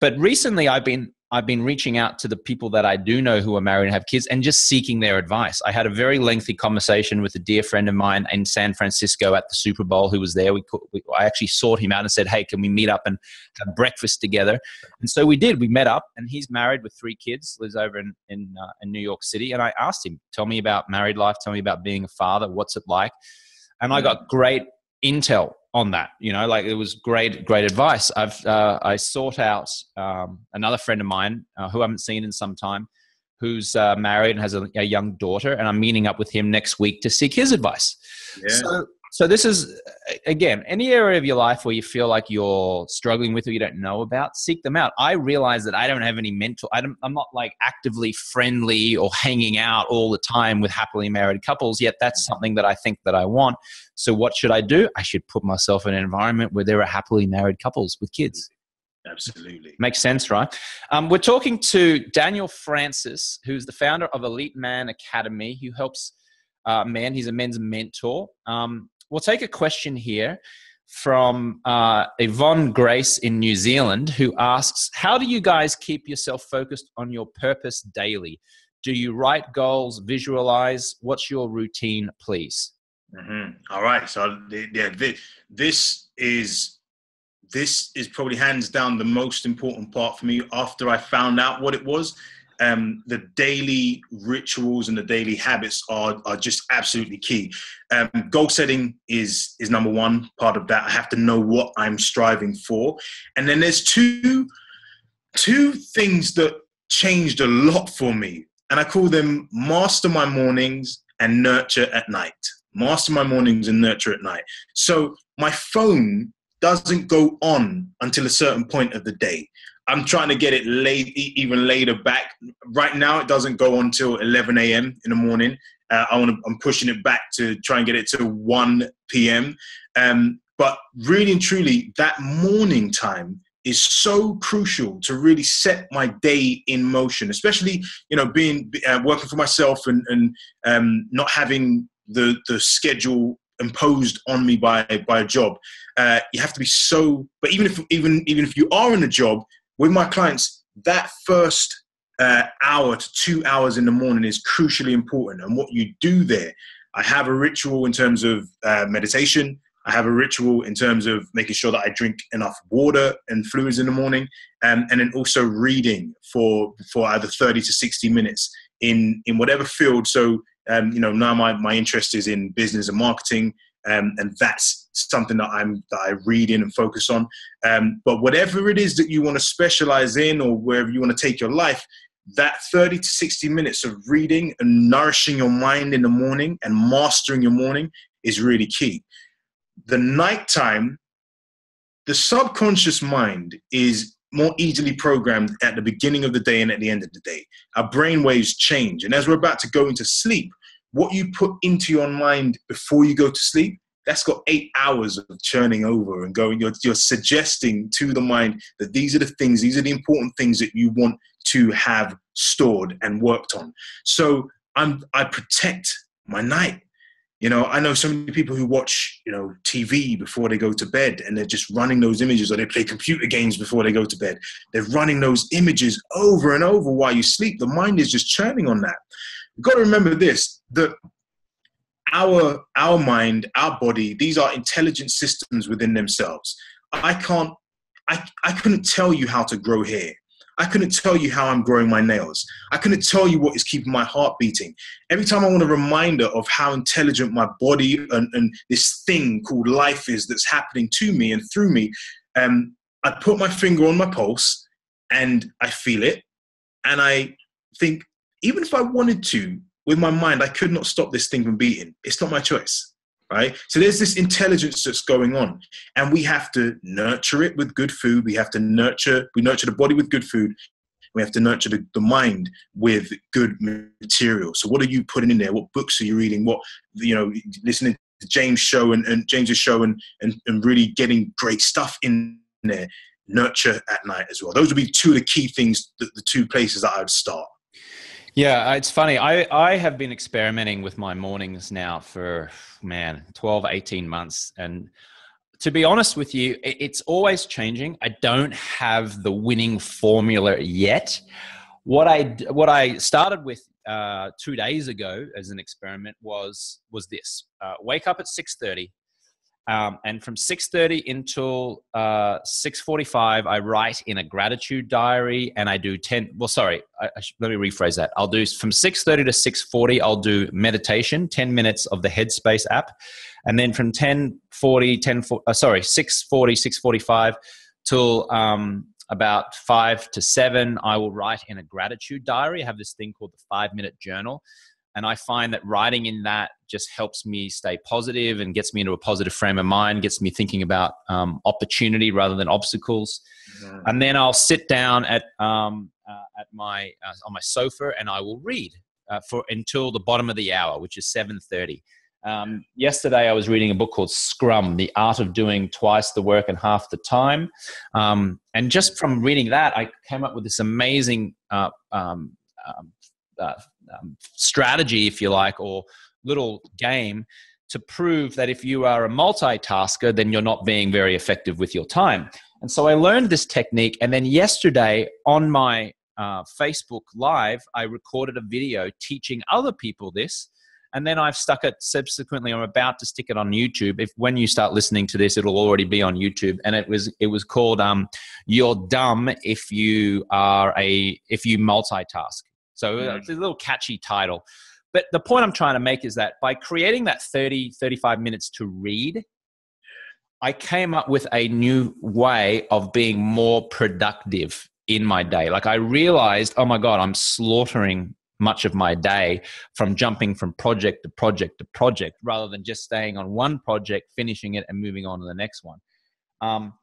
But recently I've been, I've been reaching out to the people that I do know who are married and have kids and just seeking their advice. I had a very lengthy conversation with a dear friend of mine in San Francisco at the Super Bowl who was there. We, we I actually sought him out and said, hey, can we meet up and have breakfast together? And so we did. We met up, and he's married with three kids, lives over in, in, uh, in New York City. And I asked him, tell me about married life. Tell me about being a father. What's it like? And I got great intel on that, you know, like it was great, great advice. I've, uh, I sought out, um, another friend of mine, uh, who I haven't seen in some time, who's, uh, married and has a, a young daughter, and I'm meeting up with him next week to seek his advice. Yeah. So, so this is, again, any area of your life where you feel like you're struggling with, or you don't know about, seek them out. I realize that I don't have any mental, I don't, I'm not like actively friendly or hanging out all the time with happily married couples, yet that's something that I think that I want. So what should I do? I should put myself in an environment where there are happily married couples with kids. Absolutely. Makes sense, right? Um, we're talking to Daniel Francis, who's the founder of Elite Man Academy, who helps uh, men. He's a men's mentor. Um, We'll take a question here from uh, Yvonne Grace in New Zealand, who asks, how do you guys keep yourself focused on your purpose daily? Do you write goals, visualize? What's your routine, please? Mm-hmm. All right. So yeah, this is, this is probably hands down the most important part for me after I found out what it was. Um, the daily rituals and the daily habits are, are just absolutely key. Um, goal setting is, is number one part of that. I have to know what I'm striving for. And then there's two, two things that changed a lot for me. And I call them master my mornings and nurture at night. Master my mornings and nurture at night. So my phone doesn't go on until a certain point of the day. I'm trying to get it late, even later back. Right now, it doesn't go on till eleven a.m. in the morning. Uh, I want to, I'm pushing it back to try and get it to one p.m. Um, but really and truly, that morning time is so crucial to really set my day in motion, especially, you know, being uh, working for myself and, and um, not having the, the schedule imposed on me by, by a job. Uh, you have to be so, but even if, even, even if you are in a job, with my clients, that first uh, hour to two hours in the morning is crucially important. And what you do there, I have a ritual in terms of uh, meditation. I have a ritual in terms of making sure that I drink enough water and fluids in the morning. Um, and then also reading for, for either thirty to sixty minutes in, in whatever field. So, um, you know, now my, my interest is in business and marketing. Um, and that's something that I'm that I read in and focus on. Um, but whatever it is that you want to specialize in, or wherever you want to take your life, that thirty to sixty minutes of reading and nourishing your mind in the morning and mastering your morning is really key. The nighttime, the subconscious mind is more easily programmed at the beginning of the day and at the end of the day. Our brain waves change. And as we're about to go into sleep, what you put into your mind before you go to sleep, that's got eight hours of churning over and going. You're, you're suggesting to the mind that these are the things, these are the important things that you want to have stored and worked on. So I'm, I protect my night. You know, I know so many people who watch, you know, T V before they go to bed, and they're just running those images, or they play computer games before they go to bed. They're running those images over and over while you sleep. The mind is just churning on that. You've got to remember this, that our, our mind, our body, these are intelligent systems within themselves. I can't, I, I couldn't tell you how to grow hair. I couldn't tell you how I'm growing my nails. I couldn't tell you what is keeping my heart beating. Every time I want a reminder of how intelligent my body and, and this thing called life is that's happening to me and through me, um, I put my finger on my pulse and I feel it. And I think, even if I wanted to, with my mind, I could not stop this thing from beating. It's not my choice. Right? So there's this intelligence that's going on, and we have to nurture it with good food. We have to nurture, we nurture the body with good food. We have to nurture the, the mind with good material. So what are you putting in there? What books are you reading? What, you know, listening to James show and, and James's show and, and, and really getting great stuff in there. Nurture at night as well. Those would be two of the key things, the, the two places that I would start. Yeah, it's funny. I, I have been experimenting with my mornings now for, man, twelve, eighteen months. And to be honest with you, it's always changing. I don't have the winning formula yet. What I, what I started with uh, two days ago as an experiment was, was this. Uh, wake up at six thirty. Um, and from six thirty until uh, six forty-five, I write in a gratitude diary, and I do ten. Well, sorry, I, I should, let me rephrase that. I'll do from six thirty to six forty. I'll do meditation, ten minutes of the Headspace app, and then from ten forty, ten, uh, sorry, six forty, six forty-five till um, about five to seven. I will write in a gratitude diary. I have this thing called the five-minute journal. And I find that writing in that just helps me stay positive and gets me into a positive frame of mind, gets me thinking about um, opportunity rather than obstacles. Yeah. And then I'll sit down at, um, uh, at my, uh, on my sofa, and I will read uh, for until the bottom of the hour, which is seven thirty. Um, yesterday, I was reading a book called Scrum, The Art of Doing Twice the Work and Half the Time. Um, and just from reading that, I came up with this amazing uh, um, um, uh, Um, strategy, if you like, or little game to prove that if you are a multitasker, then you're not being very effective with your time. And so I learned this technique. And then yesterday on my uh, Facebook Live, I recorded a video teaching other people this. And then I've stuck it subsequently. I'm about to stick it on YouTube. If when you start listening to this, it'll already be on YouTube. And it was it was called um, "You're Dumb if you are a if you multitask." So it's a little catchy title. But the point I'm trying to make is that by creating that thirty, thirty-five minutes to read, I came up with a new way of being more productive in my day. Like I realized, oh my God, I'm slaughtering much of my day from jumping from project to project to project rather than just staying on one project, finishing it and moving on to the next one. Um,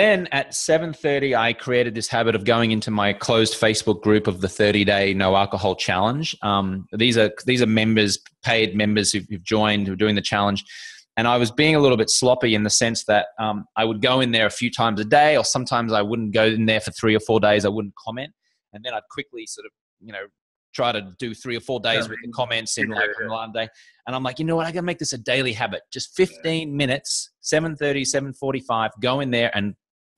Then at seven thirty, I created this habit of going into my closed Facebook group of the thirty-day no alcohol challenge. Um, these are these are members, paid members who've, who've joined, who are doing the challenge. And I was being a little bit sloppy in the sense that um, I would go in there a few times a day, or sometimes I wouldn't go in there for three or four days. I wouldn't comment, and then I'd quickly sort of, you know, try to do three or four days with the comments in like one day. And I'm like, you know what? I gotta make this a daily habit. Just fifteen minutes, seven thirty, seven forty-five, go in there and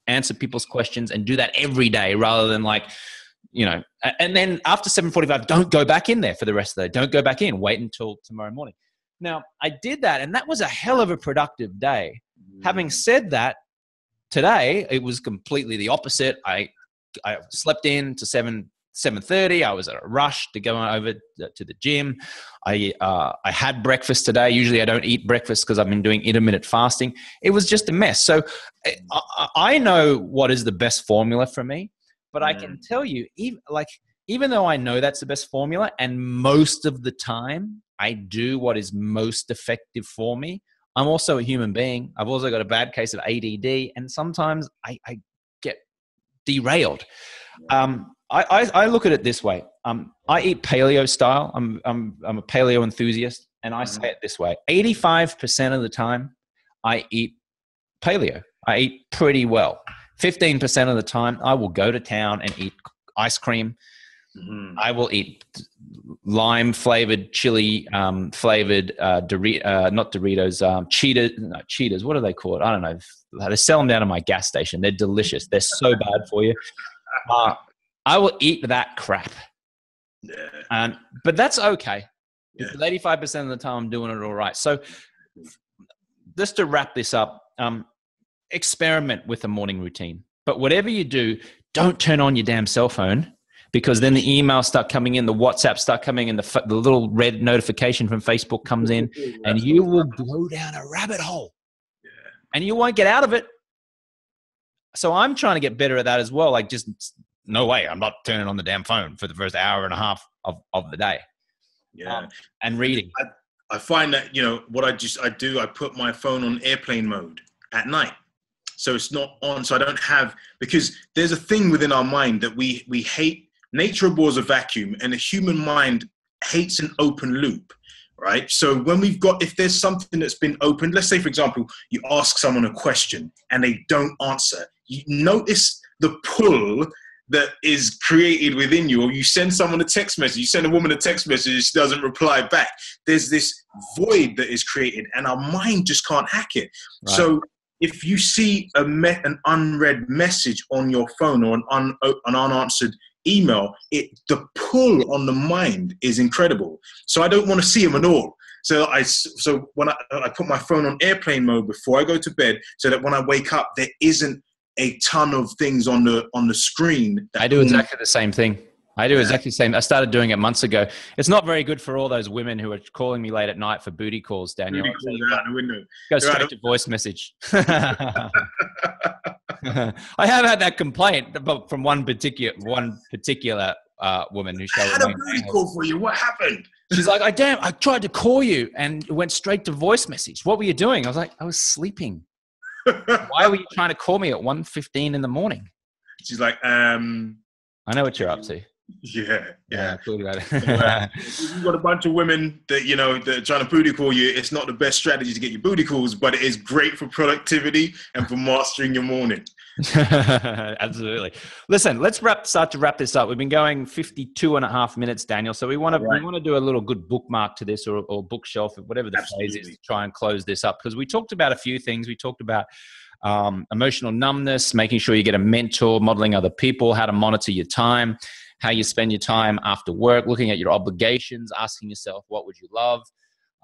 answer people's questions and do that every day rather than like, you know, and then after seven forty-five, don't go back in there for the rest of the day. Don't go back in, wait until tomorrow morning. Now I did that, and that was a hell of a productive day. Mm. Having said that, today it was completely the opposite. I, I slept in to seven, seven thirty. I was in a rush to go over to the gym. I, uh, I had breakfast today. Usually I don't eat breakfast because I've been doing intermittent fasting. It was just a mess. So I, I know what is the best formula for me, but mm. I can tell you, even, like, even though I know that's the best formula, and most of the time I do what is most effective for me, I'm also a human being. I've also got a bad case of A D D, and sometimes I, I get derailed. Um, I, I, I look at it this way. Um, I eat paleo style. I'm, I'm, I'm a paleo enthusiast. And I say it this way. eighty-five percent of the time I eat paleo. I eat pretty well. fifteen percent of the time I will go to town and eat ice cream. Mm. I will eat lime flavored, chili um, flavored, uh, Dor- uh, not Doritos, um, Cheetos, no, Cheetos. What are they called? I don't know. They sell them down at my gas station. They're delicious. They're so bad for you. Uh, I will eat that crap. Yeah. Um, but that's okay. Yeah. eighty-five percent of the time I'm doing it all right. So just to wrap this up, um, experiment with a morning routine. But whatever you do, don't turn on your damn cell phone, because then the emails start coming in, the WhatsApp start coming in, the, f- the little red notification from Facebook comes in, and you will go down a rabbit hole. Yeah. And you won't get out of it. So I'm trying to get better at that as well. Like, just no way, I'm not turning on the damn phone for the first hour and a half of, of the day. Yeah, um, and reading. I, I find that, you know, what I just, I do, I put my phone on airplane mode at night. So it's not on, so I don't have, because there's a thing within our mind that we, we hate. Nature abhors a vacuum, and the human mind hates an open loop, right? So when we've got, if there's something that's been opened, let's say, for example, you ask someone a question and they don't answer, you notice the pull that is created within you, or you send someone a text message, you send a woman a text message, she doesn't reply back. There's this void that is created, and our mind just can't hack it. Right. So if you see a me- an unread message on your phone or an, un- an unanswered email, it the pull on the mind is incredible. So I don't want to see them at all. So I so when I, I put my phone on airplane mode before I go to bed, so that when I wake up, there isn't a ton of things on the on the screen. That I do exactly the same thing. I do exactly the same. I started doing it months ago. It's not very good for all those women who are calling me late at night for booty calls, Daniel. Booty calls are out the window. Go straight to voice message. I have had that complaint from one particular one particular uh, woman who showed. I had a booty call for you. What happened? She's like, I damn, I tried to call you and it went straight to voice message. What were you doing? I was like, I was sleeping. Why were you trying to call me at one fifteen in the morning? She's like, um, I know what you're up to. Yeah, yeah. yeah about it. uh, you've got a bunch of women that, you know, that are trying to booty call you. It's not the best strategy to get your booty calls, but it is great for productivity and for mastering your morning. Absolutely. Listen, let's wrap start to wrap this up. We've been going fifty-two and a half minutes, Daniel. So we want to right. we want to do a little good bookmark to this, or, or bookshelf, or whatever the Absolutely. Phrase is, to try and close this up, because we talked about a few things. We talked about um, emotional numbness, making sure you get a mentor, modeling other people, how to monitor your time, how you spend your time after work, looking at your obligations, asking yourself, what would you love?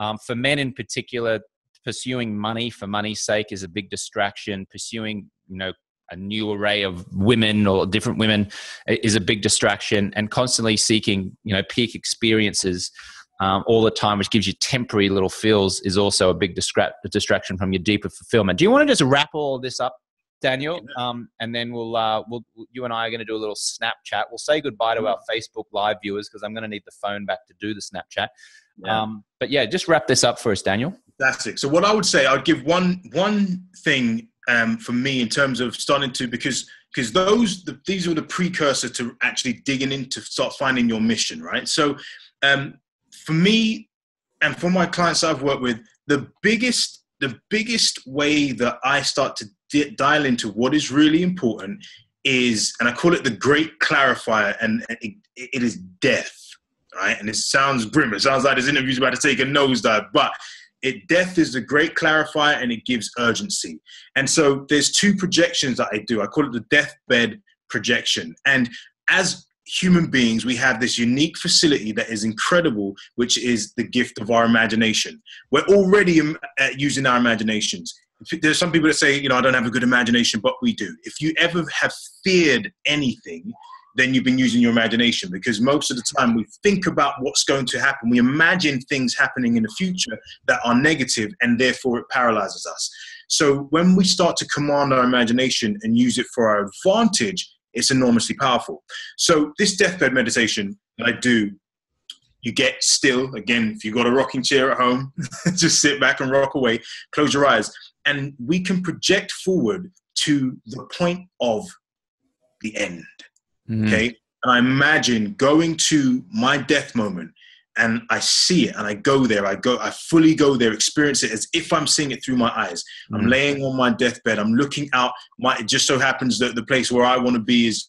Um, for men in particular, pursuing money for money's sake is a big distraction. Pursuing, you know, a new array of women or different women is a big distraction, and constantly seeking, you know, peak experiences um, all the time, which gives you temporary little feels, is also a big distra- distraction from your deeper fulfillment. Do you want to just wrap all this up, Daniel, um, and then we'll, uh, we'll, you and I are going to do a little Snapchat. We'll say goodbye to our Facebook Live viewers, because I'm going to need the phone back to do the Snapchat. Yeah. Um, but yeah, just wrap this up for us, Daniel. Fantastic. So what I would say, I'd give one one thing um, for me in terms of starting to, because because those the, these are the precursor to actually digging into start finding your mission, right? So um, for me and for my clients that I've worked with, the biggest the biggest way that I start to dial into what is really important is, and I call it the great clarifier, and it, it is death, right? And it sounds grim. It sounds like this interview's about to take a nosedive, but it death is the great clarifier, and it gives urgency. And so there's two projections that I do. I call it the deathbed projection. And as human beings, we have this unique facility that is incredible, which is the gift of our imagination. We're already using our imaginations. There's some people that say, you know, I don't have a good imagination, but we do. If you ever have feared anything, then you've been using your imagination, because most of the time we think about what's going to happen. We imagine things happening in the future that are negative, and therefore it paralyzes us. So when we start to command our imagination and use it for our advantage, it's enormously powerful. So this deathbed meditation that I do, you get still. Again, if you've got a rocking chair at home, just sit back and rock away. Close your eyes. And we can project forward to the point of the end. Mm. Okay. And I imagine going to my death moment, and I see it, and I go there, I go, I fully go there, experience it as if I'm seeing it through my eyes. Mm. I'm laying on my deathbed, I'm looking out, my, it just so happens that the place where I want to be is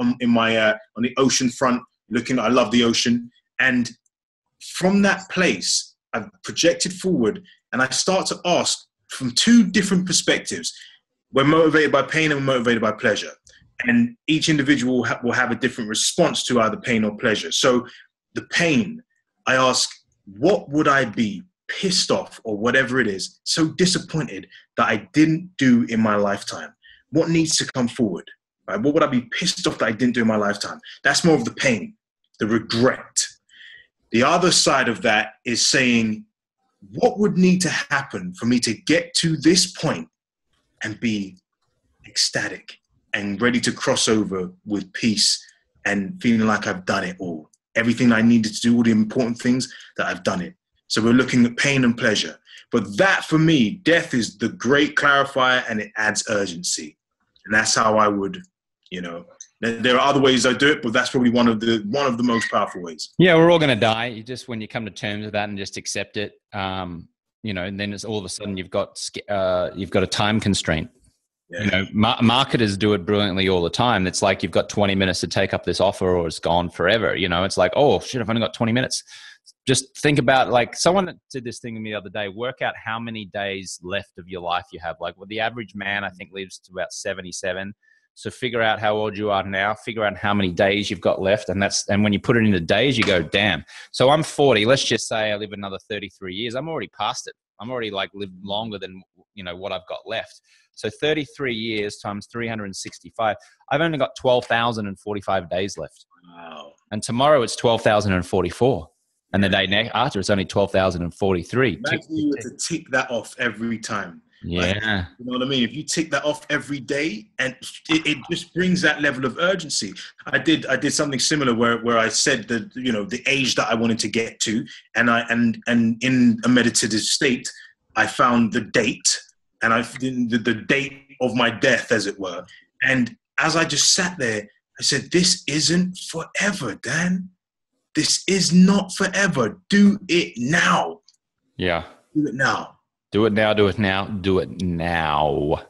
on, in my, uh, on the ocean front, looking, I love the ocean. And from that place, I've projected forward, and I start to ask from two different perspectives. We're motivated by pain and we're motivated by pleasure. And each individual ha- will have a different response to either pain or pleasure. So the pain, I ask, what would I be pissed off or whatever it is, so disappointed that I didn't do in my lifetime? What needs to come forward? Right? What would I be pissed off that I didn't do in my lifetime? That's more of the pain, the regret. The other side of that is saying, what would need to happen for me to get to this point and be ecstatic and ready to cross over with peace and feeling like I've done it all? Everything I needed to do, all the important things, that I've done it. So we're looking at pain and pleasure. But that, for me, death is the great clarifier, and it adds urgency. And that's how I would, you know, there are other ways I do it, but that's probably one of the one of the most powerful ways. Yeah, we're all going to die. You just, when you come to terms with that and just accept it, um, you know, and then it's all of a sudden you've got uh, you've got a time constraint. Yeah. You know, mar- marketers do it brilliantly all the time. It's like you've got twenty minutes to take up this offer, or it's gone forever. You know, it's like, oh shit, I've only got twenty minutes. Just think about, like, someone did this thing with me the other day. Work out how many days left of your life you have. Like, well, the average man, I think, lives to about seventy-seven. So figure out how old you are now, figure out how many days you've got left. And that's, and when you put it into days, you go, damn. So I'm forty. Let's just say I live another thirty-three years. I'm already past it. I'm already like lived longer than, you know, what I've got left. So thirty-three years times three hundred sixty-five, I've only got twelve thousand forty-five days left. Wow. And tomorrow it's twelve thousand forty-four. And the day next after it's only twelve thousand forty-three. Imagine you were to tick that off every time. Yeah. Like, you know what I mean? If you tick that off every day, and it, it just brings that level of urgency. I did, I did something similar where, where I said that, you know, the age that I wanted to get to, and I, and, and in a meditative state, I found the date, and I did the, the date of my death, as it were. And as I just sat there, I said, this isn't forever, Dan. This is not forever. Do it now. Yeah. Do it now. Do it now, do it now, do it now.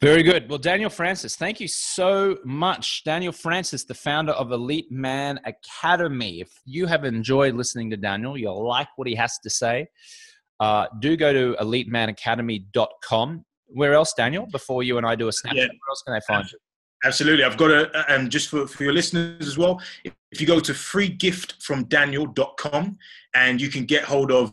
Very good. Well, Daniel Francis, thank you so much. Daniel Francis, the founder of Elite Man Academy. If you have enjoyed listening to Daniel, you'll like what he has to say, uh, do go to elite man academy dot com. Where else, Daniel, before you and I do a snapshot, yeah. Where else can they find you? Absolutely. I've got a, and just for, for your listeners as well, if you go to free gift from Daniel dot com, and you can get hold of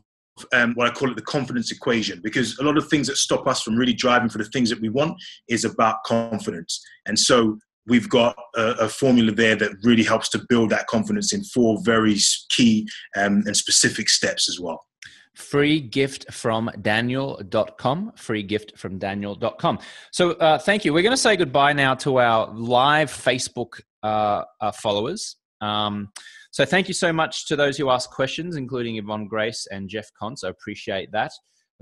Um, what I call it, the confidence equation, because a lot of things that stop us from really driving for the things that we want is about confidence. And so we've got a, a formula there that really helps to build that confidence in four very key um, and specific steps as well. free gift from Daniel dot com, free gift from Daniel dot com. So uh, thank you. We're going to say goodbye now to our live Facebook uh, uh, followers. Um, so thank you so much to those who asked questions, including Yvonne Grace and Jeff Contz. I appreciate that.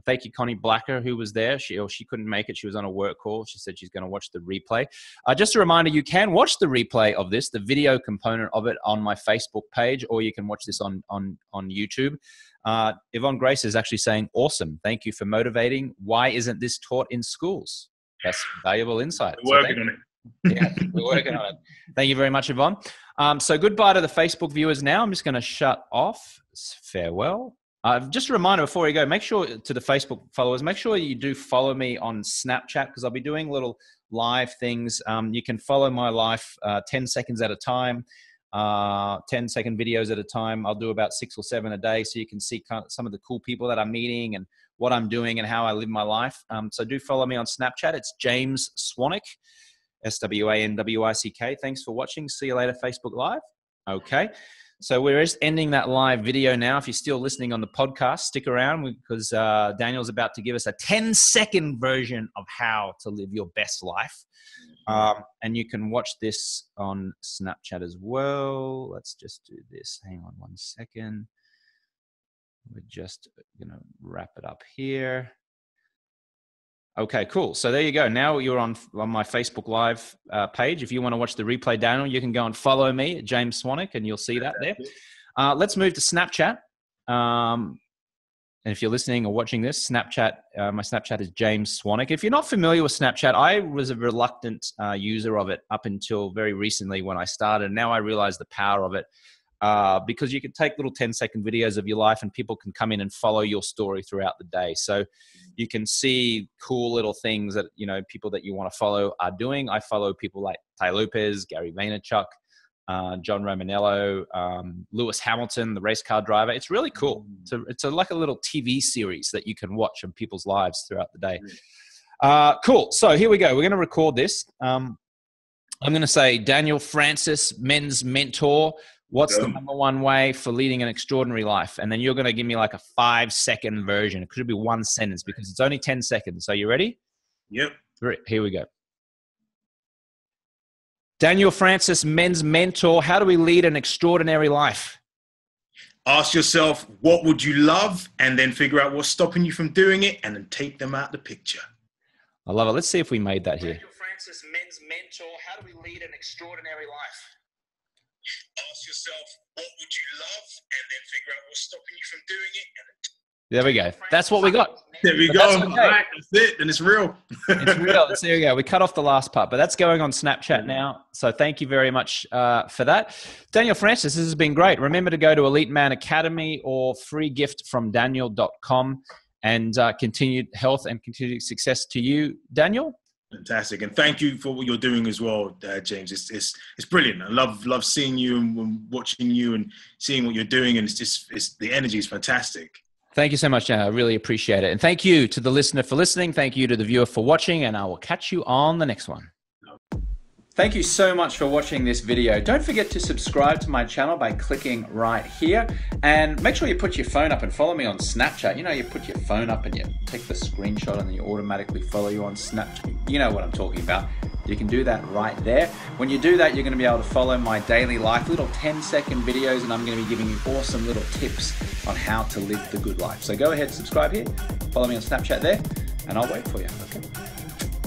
Thank you, Connie Blacker, who was there. She or she couldn't make it. She was on a work call. She said she's going to watch the replay. Uh, just a reminder, you can watch the replay of this, the video component of it, on my Facebook page, or you can watch this on, on, on YouTube. Uh, Yvonne Grace is actually saying, awesome. Thank you for motivating. Why isn't this taught in schools? That's valuable insight. We're working on it. Yeah, we're working on it. Thank you very much, Yvonne. Um, so goodbye to the Facebook viewers now. I'm just going to shut off. Farewell. Uh, just a reminder before you go, make sure to the Facebook followers, make sure you do follow me on Snapchat, because I'll be doing little live things. Um, you can follow my life uh, ten seconds at a time, uh, ten second videos at a time. I'll do about six or seven a day, so you can see kind of some of the cool people that I'm meeting and what I'm doing and how I live my life. Um, so do follow me on Snapchat. It's James Swanwick. S W A N W I C K. Thanks for watching. See you later, Facebook Live. Okay. So we're just ending that live video now. If you're still listening on the podcast, stick around, because uh, Daniel's about to give us a ten second version of how to live your best life. Um, and you can watch this on Snapchat as well. Let's just do this. Hang on one second. We're just going to wrap it up here. Okay, cool. So there you go. Now you're on, on my Facebook Live uh, page. If you want to watch the replay, Daniel, you can go and follow me at James Swanwick, and you'll see that there. Uh, let's move to Snapchat. Um, and if you're listening or watching this, Snapchat, uh, my Snapchat is James Swanwick. If you're not familiar with Snapchat, I was a reluctant uh, user of it up until very recently when I started. Now I realize the power of it. Uh, because you can take little ten second videos of your life and people can come in and follow your story throughout the day. So you can see cool little things that, you know, people that you want to follow are doing. I follow people like Tai Lopez, Gary Vaynerchuk, uh, John Romanello, um, Lewis Hamilton, the race car driver. It's really cool. It's, a, it's a, like a little T V series that you can watch on people's lives throughout the day. Uh, cool. So here we go. We're going to record this. Um, I'm going to say Daniel Francis, men's mentor. What's the number one way for leading an extraordinary life? And then you're going to give me like a five second version. It could be one sentence because it's only ten seconds. Are you ready? Yep. Here we go. Daniel Francis, men's mentor. How do we lead an extraordinary life? Ask yourself, what would you love? And then figure out what's stopping you from doing it and then take them out of the picture. I love it. Let's see if we made that here. Daniel Francis, men's mentor. How do we lead an extraordinary life? Ask yourself, what would you love? And then figure out what's stopping you from doing it. And there we go. That's what we got. There we but go. That's, okay. Right, that's it. And it's real. It's real. So there we go. We cut off the last part, but that's going on Snapchat now. So thank you very much uh, for that. Daniel Francis, this has been great. Remember to go to Elite Man Academy or free gift from Daniel dot com and uh, continued health and continued success to you, Daniel. Fantastic, and thank you for what you're doing as well, uh, James. It's it's it's brilliant. I love love seeing you and watching you and seeing what you're doing, and it's just it's the energy is fantastic. Thank you so much, Daniel. I really appreciate it, and thank you to the listener for listening. Thank you to the viewer for watching, and I will catch you on the next one. Thank you so much for watching this video. Don't forget to subscribe to my channel by clicking right here, and make sure you put your phone up and follow me on Snapchat. You know, you put your phone up and you take the screenshot and then you automatically follow you on Snapchat. You know what I'm talking about. You can do that right there. When you do that, you're going to be able to follow my daily life, little ten second videos, and I'm going to be giving you awesome little tips on how to live the good life. So go ahead, subscribe here, follow me on Snapchat there, and I'll wait for you. Okay.